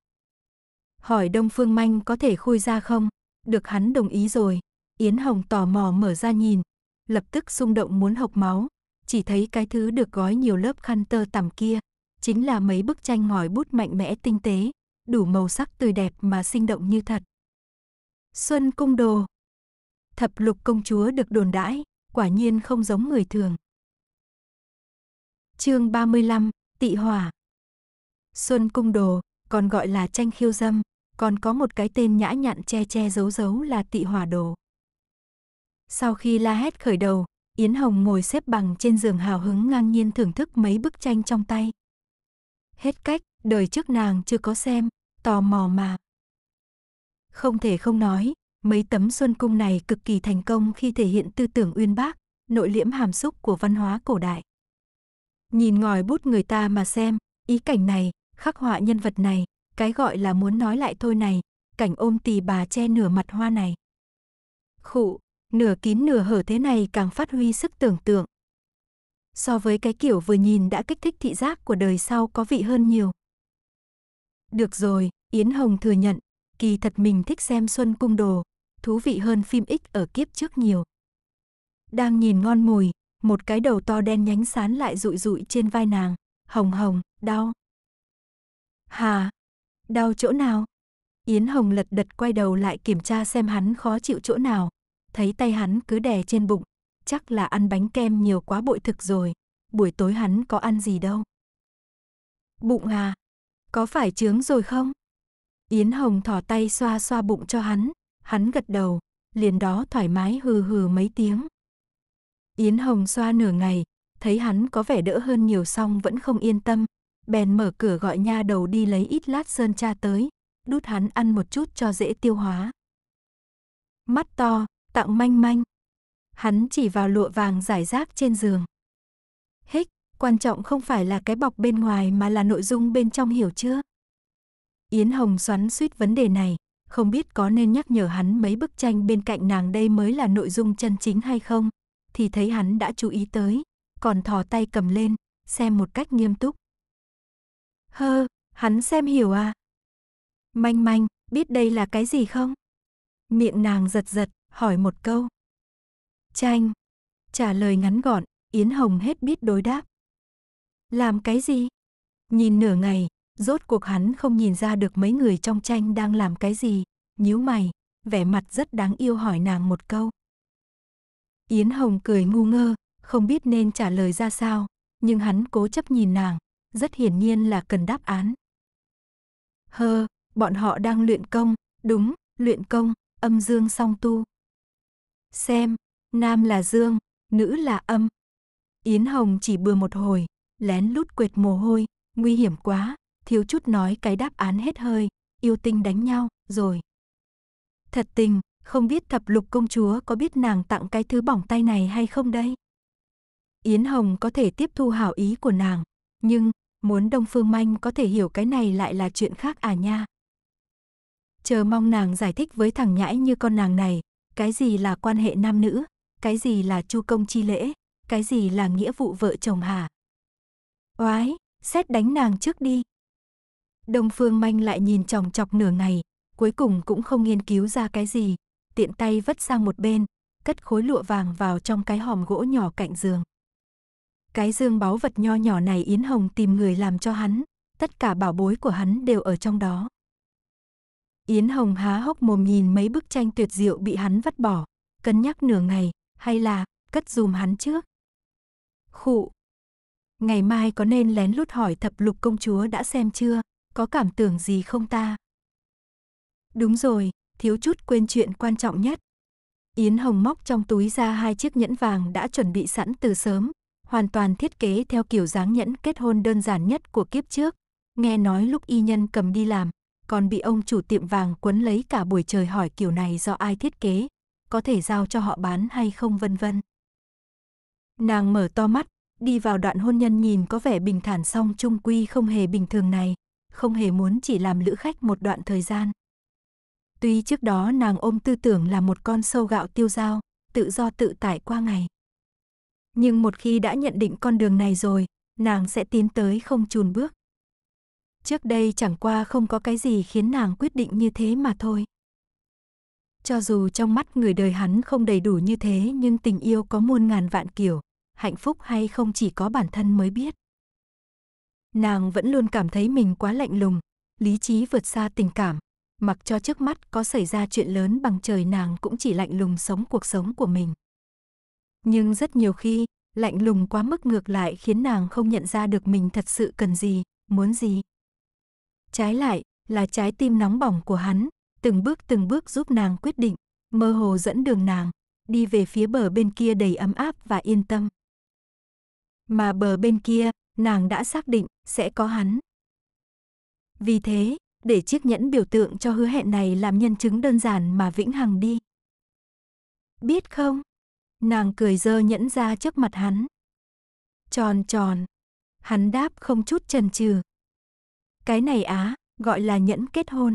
Hỏi Đông Phương Manh có thể khui ra không, được hắn đồng ý rồi. Yến Hồng tò mò mở ra nhìn, lập tức xung động muốn hộc máu, chỉ thấy cái thứ được gói nhiều lớp khăn tơ tằm kia, chính là mấy bức tranh ngòi bút mạnh mẽ tinh tế, đủ màu sắc tươi đẹp mà sinh động như thật. Xuân cung đồ. Thập lục công chúa được đồn đãi, quả nhiên không giống người thường. Chương ba mươi lăm, Tị hỏa. Xuân cung đồ, còn gọi là tranh khiêu dâm, còn có một cái tên nhã nhặn che che giấu giấu là tị hỏa đồ. Sau khi la hét khởi đầu, Yến Hồng ngồi xếp bằng trên giường hào hứng ngang nhiên thưởng thức mấy bức tranh trong tay. Hết cách, đời trước nàng chưa có xem, tò mò mà. Không thể không nói, mấy tấm xuân cung này cực kỳ thành công khi thể hiện tư tưởng uyên bác, nội liễm hàm xúc của văn hóa cổ đại. Nhìn ngòi bút người ta mà xem, ý cảnh này, khắc họa nhân vật này, cái gọi là muốn nói lại thôi này, cảnh ôm tì bà che nửa mặt hoa này. Khụ, nửa kín nửa hở thế này càng phát huy sức tưởng tượng. So với cái kiểu vừa nhìn đã kích thích thị giác của đời sau có vị hơn nhiều. Được rồi, Yến Hồng thừa nhận, kỳ thật mình thích xem Xuân Cung Đồ, thú vị hơn phim X ở kiếp trước nhiều. Đang nhìn ngon mùi, một cái đầu to đen nhánh sán lại rụi rụi trên vai nàng, hồng hồng, đau. Hà, đau chỗ nào? Yến Hồng lật đật quay đầu lại kiểm tra xem hắn khó chịu chỗ nào, thấy tay hắn cứ đè trên bụng, chắc là ăn bánh kem nhiều quá bội thực rồi, buổi tối hắn có ăn gì đâu. Bụng à, có phải trướng rồi không? Yến Hồng thỏ tay xoa xoa bụng cho hắn, hắn gật đầu, liền đó thoải mái hừ hừ mấy tiếng. Yến Hồng xoa nửa ngày, thấy hắn có vẻ đỡ hơn nhiều xong vẫn không yên tâm, bèn mở cửa gọi nha đầu đi lấy ít lát sơn tra tới, đút hắn ăn một chút cho dễ tiêu hóa. Mắt to, tặng manh manh. Hắn chỉ vào lụa vàng rải rác trên giường. Hích, quan trọng không phải là cái bọc bên ngoài mà là nội dung bên trong, hiểu chưa? Yến Hồng xoắn suýt vấn đề này, không biết có nên nhắc nhở hắn mấy bức tranh bên cạnh nàng đây mới là nội dung chân chính hay không, thì thấy hắn đã chú ý tới, còn thò tay cầm lên, xem một cách nghiêm túc. Hơ, hắn xem hiểu à? Manh manh, biết đây là cái gì không? Miệng nàng giật giật, hỏi một câu. Tranh. Trả lời ngắn gọn, Yến Hồng hết biết đối đáp. Làm cái gì? Nhìn nửa ngày, rốt cuộc hắn không nhìn ra được mấy người trong tranh đang làm cái gì, nhíu mày, vẻ mặt rất đáng yêu hỏi nàng một câu. Yến Hồng cười ngu ngơ, không biết nên trả lời ra sao, nhưng hắn cố chấp nhìn nàng, rất hiển nhiên là cần đáp án. Hơ, bọn họ đang luyện công, đúng, luyện công, âm dương song tu. Xem, nam là dương, nữ là âm. Yến Hồng chỉ bừa một hồi, lén lút quệt mồ hôi, nguy hiểm quá, thiếu chút nói cái đáp án hết hơi, yêu tinh đánh nhau, rồi. Thật tình, không biết thập lục công chúa có biết nàng tặng cái thứ bỏng tay này hay không đây? Yến Hồng có thể tiếp thu hảo ý của nàng, nhưng muốn Đông Phương Manh có thể hiểu cái này lại là chuyện khác à nha. Chờ mong nàng giải thích với thằng nhãi như con nàng này, cái gì là quan hệ nam nữ, cái gì là chu công chi lễ, cái gì là nghĩa vụ vợ chồng hả? Oái, xét đánh nàng trước đi. Đông Phương Manh lại nhìn chòng chọc nửa ngày, cuối cùng cũng không nghiên cứu ra cái gì, tiện tay vứt sang một bên, cất khối lụa vàng vào trong cái hòm gỗ nhỏ cạnh giường. Cái dương báu vật nho nhỏ này Yến Hồng tìm người làm cho hắn, tất cả bảo bối của hắn đều ở trong đó. Yến Hồng há hốc mồm nhìn mấy bức tranh tuyệt diệu bị hắn vứt bỏ, cân nhắc nửa ngày, hay là cất giùm hắn trước. Khụ. Ngày mai có nên lén lút hỏi Thập Lục công chúa đã xem chưa, có cảm tưởng gì không ta? Đúng rồi, thiếu chút quên chuyện quan trọng nhất. Yến Hồng móc trong túi ra hai chiếc nhẫn vàng đã chuẩn bị sẵn từ sớm, hoàn toàn thiết kế theo kiểu dáng nhẫn kết hôn đơn giản nhất của kiếp trước. Nghe nói lúc y nhân cầm đi làm, còn bị ông chủ tiệm vàng quấn lấy cả buổi trời hỏi kiểu này do ai thiết kế, có thể giao cho họ bán hay không vân vân. Nàng mở to mắt, đi vào đoạn hôn nhân nhìn có vẻ bình thản song chung quy không hề bình thường này, không hề muốn chỉ làm lữ khách một đoạn thời gian. Tuy trước đó nàng ôm tư tưởng là một con sâu gạo tiêu dao, tự do tự tại qua ngày. Nhưng một khi đã nhận định con đường này rồi, nàng sẽ tiến tới không chùn bước. Trước đây chẳng qua không có cái gì khiến nàng quyết định như thế mà thôi. Cho dù trong mắt người đời hắn không đầy đủ như thế, nhưng tình yêu có muôn ngàn vạn kiểu, hạnh phúc hay không chỉ có bản thân mới biết. Nàng vẫn luôn cảm thấy mình quá lạnh lùng, lý trí vượt xa tình cảm. Mặc cho trước mắt có xảy ra chuyện lớn bằng trời nàng cũng chỉ lạnh lùng sống cuộc sống của mình. Nhưng rất nhiều khi, lạnh lùng quá mức ngược lại khiến nàng không nhận ra được mình thật sự cần gì, muốn gì. Trái lại, là trái tim nóng bỏng của hắn, từng bước từng bước giúp nàng quyết định, mơ hồ dẫn đường nàng, đi về phía bờ bên kia đầy ấm áp và yên tâm. Mà bờ bên kia, nàng đã xác định sẽ có hắn. Vì thế, để chiếc nhẫn biểu tượng cho hứa hẹn này làm nhân chứng đơn giản mà vĩnh hằng đi. Biết không? Nàng cười giơ nhẫn ra trước mặt hắn. Tròn tròn. Hắn đáp không chút chần chừ. Cái này á, gọi là nhẫn kết hôn.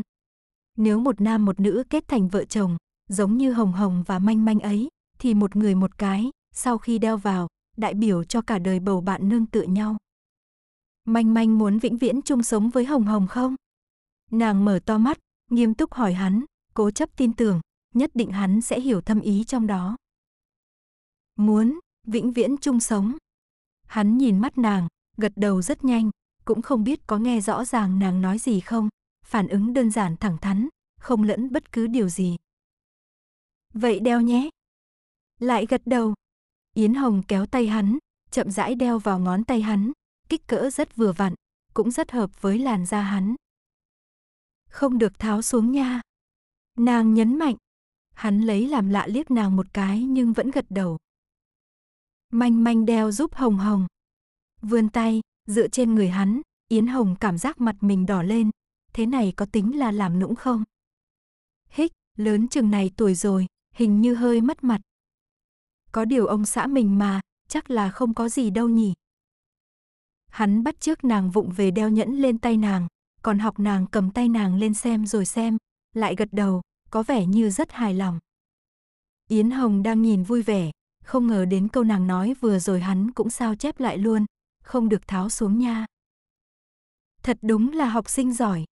Nếu một nam một nữ kết thành vợ chồng, giống như Hồng Hồng và Manh Manh ấy, thì một người một cái, sau khi đeo vào, đại biểu cho cả đời bầu bạn nương tựa nhau. Manh Manh muốn vĩnh viễn chung sống với Hồng Hồng không? Nàng mở to mắt, nghiêm túc hỏi hắn, cố chấp tin tưởng, nhất định hắn sẽ hiểu thâm ý trong đó. Muốn, vĩnh viễn chung sống. Hắn nhìn mắt nàng, gật đầu rất nhanh, cũng không biết có nghe rõ ràng nàng nói gì không, phản ứng đơn giản thẳng thắn, không lẫn bất cứ điều gì. Vậy đeo nhé. Lại gật đầu. Yến Hồng kéo tay hắn, chậm rãi đeo vào ngón tay hắn, kích cỡ rất vừa vặn, cũng rất hợp với làn da hắn. Không được tháo xuống nha. Nàng nhấn mạnh. Hắn lấy làm lạ liếc nàng một cái nhưng vẫn gật đầu. Manh Manh đeo giúp Hồng Hồng. Vươn tay, dựa trên người hắn, Yến Hồng cảm giác mặt mình đỏ lên. Thế này có tính là làm nũng không? Hích, lớn chừng này tuổi rồi, hình như hơi mất mặt. Có điều ông xã mình mà, chắc là không có gì đâu nhỉ. Hắn bắt chước nàng vụng về đeo nhẫn lên tay nàng. Còn học nàng cầm tay nàng lên xem rồi xem, lại gật đầu, có vẻ như rất hài lòng. Yến Hồng đang nhìn vui vẻ, không ngờ đến câu nàng nói vừa rồi hắn cũng sao chép lại luôn, không được tháo xuống nha. Thật đúng là học sinh giỏi.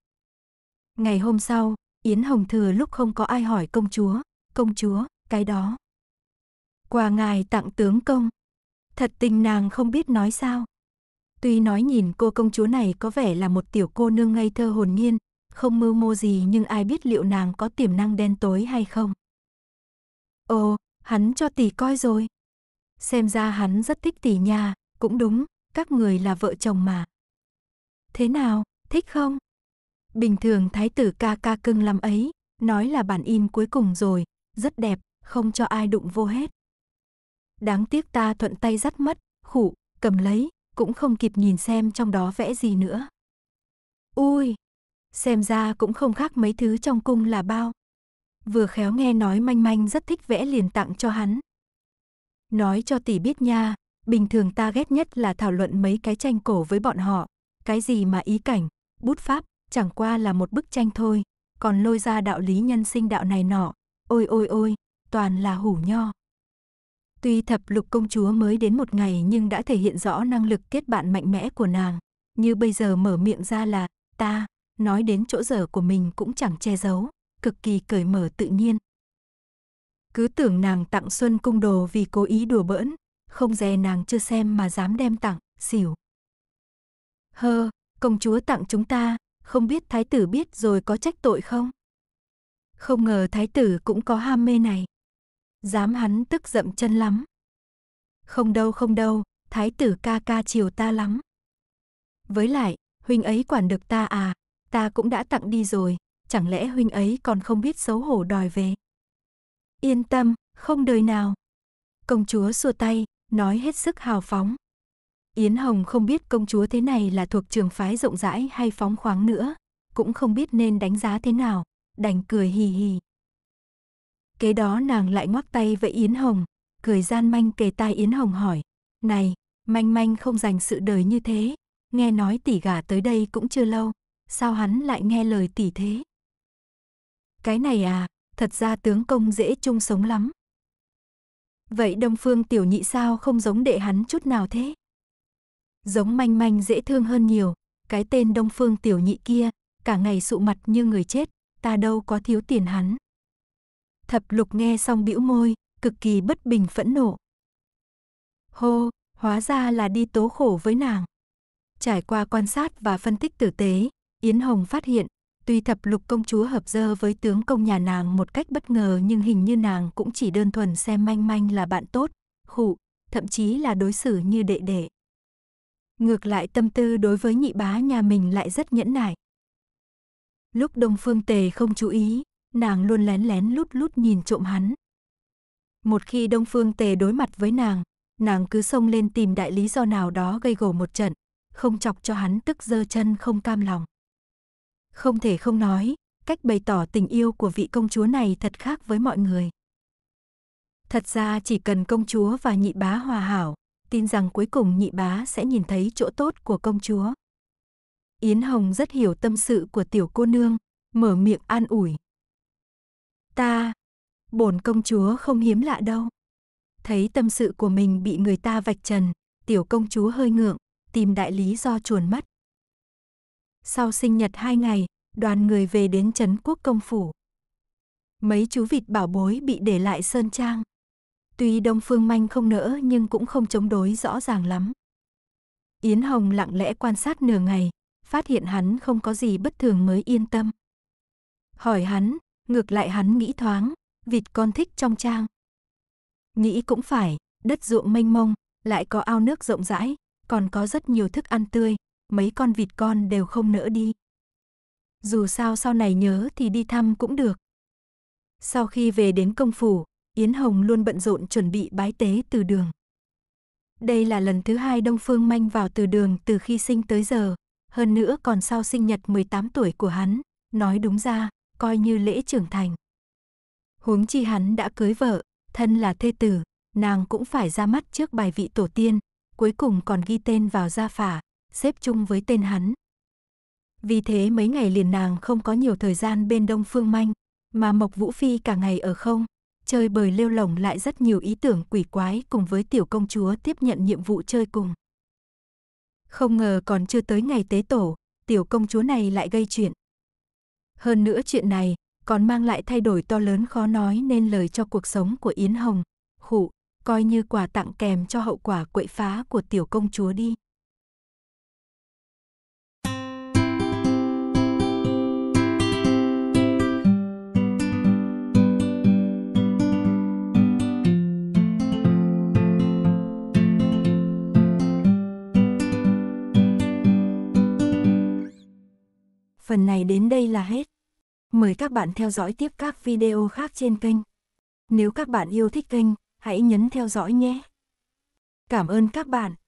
Ngày hôm sau, Yến Hồng thừa lúc không có ai hỏi công chúa, công chúa, cái đó. Quà ngài tặng tướng công, thật tình nàng không biết nói sao. Tuy nói nhìn cô công chúa này có vẻ là một tiểu cô nương ngây thơ hồn nhiên, không mưu mô gì nhưng ai biết liệu nàng có tiềm năng đen tối hay không. Ồ, hắn cho tỷ coi rồi. Xem ra hắn rất thích tỷ nha, cũng đúng, các người là vợ chồng mà. Thế nào, thích không? Bình thường thái tử ca ca cưng lắm ấy, nói là bản in cuối cùng rồi, rất đẹp, không cho ai đụng vô hết. Đáng tiếc ta thuận tay dắt mất, khủ, cầm lấy. Cũng không kịp nhìn xem trong đó vẽ gì nữa. Ui, xem ra cũng không khác mấy thứ trong cung là bao. Vừa khéo nghe nói Manh Manh rất thích vẽ liền tặng cho hắn. Nói cho tỷ biết nha, Bình thường ta ghét nhất là thảo luận mấy cái tranh cổ với bọn họ. Cái gì mà ý cảnh, bút pháp, chẳng qua là một bức tranh thôi. Còn lôi ra đạo lý nhân sinh đạo này nọ. Ôi ôi ôi, toàn là hủ nho. Tuy Thập Lục công chúa mới đến một ngày nhưng đã thể hiện rõ năng lực kết bạn mạnh mẽ của nàng. Như bây giờ mở miệng ra là ta, nói đến chỗ dở của mình cũng chẳng che giấu, cực kỳ cởi mở tự nhiên. Cứ tưởng nàng tặng Xuân Cung đồ vì cố ý đùa bỡn, không dè nàng chưa xem mà dám đem tặng, xỉu. Hơ, công chúa tặng chúng ta, không biết thái tử biết rồi có trách tội không? Không ngờ thái tử cũng có ham mê này. Dám hắn tức dậm chân lắm. Không đâu không đâu, thái tử ca ca chiều ta lắm. Với lại, huynh ấy quản được ta à, ta cũng đã tặng đi rồi, chẳng lẽ huynh ấy còn không biết xấu hổ đòi về? Yên tâm, không đời nào. Công chúa xua tay, nói hết sức hào phóng. Yến Hồng không biết công chúa thế này là thuộc trường phái rộng rãi hay phóng khoáng nữa, cũng không biết nên đánh giá thế nào, đành cười hì hì. Kế đó nàng lại ngoắc tay với Yến Hồng, cười gian manh kề tai Yến Hồng hỏi, này, Manh Manh không dành sự đời như thế, nghe nói tỷ gả tới đây cũng chưa lâu, sao hắn lại nghe lời tỷ thế? Cái này à, thật ra tướng công dễ chung sống lắm. Vậy Đông Phương tiểu nhị sao không giống đệ hắn chút nào thế? Giống Manh Manh dễ thương hơn nhiều, cái tên Đông Phương tiểu nhị kia, cả ngày sụ mặt như người chết, ta đâu có thiếu tiền hắn. Thập Lục nghe xong bĩu môi, cực kỳ bất bình phẫn nộ. Hô, hóa ra là đi tố khổ với nàng. Trải qua quan sát và phân tích tử tế, Yến Hồng phát hiện, tuy Thập Lục công chúa hợp dơ với tướng công nhà nàng một cách bất ngờ nhưng hình như nàng cũng chỉ đơn thuần xem Manh Manh là bạn tốt, khụ, thậm chí là đối xử như đệ đệ. Ngược lại tâm tư đối với nhị bá nhà mình lại rất nhẫn nại. Lúc Đông Phương Tề không chú ý, nàng luôn lén lén lút lút nhìn trộm hắn. Một khi Đông Phương Tề đối mặt với nàng, nàng cứ xông lên tìm đại lý do nào đó gây gổ một trận, không chọc cho hắn tức giơ chân không cam lòng. Không thể không nói, cách bày tỏ tình yêu của vị công chúa này thật khác với mọi người. Thật ra chỉ cần công chúa và nhị bá hòa hảo, tin rằng cuối cùng nhị bá sẽ nhìn thấy chỗ tốt của công chúa. Yến Hồng rất hiểu tâm sự của tiểu cô nương, mở miệng an ủi. Ta, bổn công chúa không hiếm lạ đâu. Thấy tâm sự của mình bị người ta vạch trần, tiểu công chúa hơi ngượng, tìm đại lý do chuồn mất. Sau sinh nhật hai ngày, đoàn người về đến Trấn quốc công phủ. Mấy chú vịt bảo bối bị để lại Sơn Trang. Tuy Đông Phương Manh không nỡ nhưng cũng không chống đối rõ ràng lắm. Yến Hồng lặng lẽ quan sát nửa ngày, phát hiện hắn không có gì bất thường mới yên tâm. Hỏi hắn, ngược lại hắn nghĩ thoáng, vịt con thích trong trang. Nghĩ cũng phải, đất ruộng mênh mông, lại có ao nước rộng rãi, còn có rất nhiều thức ăn tươi, mấy con vịt con đều không nỡ đi. Dù sao sau này nhớ thì đi thăm cũng được. Sau khi về đến công phủ, Yến Hồng luôn bận rộn chuẩn bị bái tế từ đường. Đây là lần thứ hai Đông Phương Manh vào từ đường từ khi sinh tới giờ, hơn nữa còn sau sinh nhật mười tám tuổi của hắn, nói đúng ra, coi như lễ trưởng thành. Huống chi hắn đã cưới vợ, thân là thê tử, nàng cũng phải ra mắt trước bài vị tổ tiên, cuối cùng còn ghi tên vào gia phả, xếp chung với tên hắn. Vì thế mấy ngày liền nàng không có nhiều thời gian bên Đông Phương Manh, mà Mộc Vũ Phi cả ngày ở không, chơi bời lêu lỏng lại rất nhiều ý tưởng quỷ quái cùng với tiểu công chúa tiếp nhận nhiệm vụ chơi cùng. Không ngờ còn chưa tới ngày tế tổ, tiểu công chúa này lại gây chuyện. Hơn nữa chuyện này còn mang lại thay đổi to lớn khó nói nên lời cho cuộc sống của Yến Hồng, khụ, coi như quà tặng kèm cho hậu quả quậy phá của tiểu công chúa đi. Phần này đến đây là hết. Mời các bạn theo dõi tiếp các video khác trên kênh. Nếu các bạn yêu thích kênh, hãy nhấn theo dõi nhé. Cảm ơn các bạn.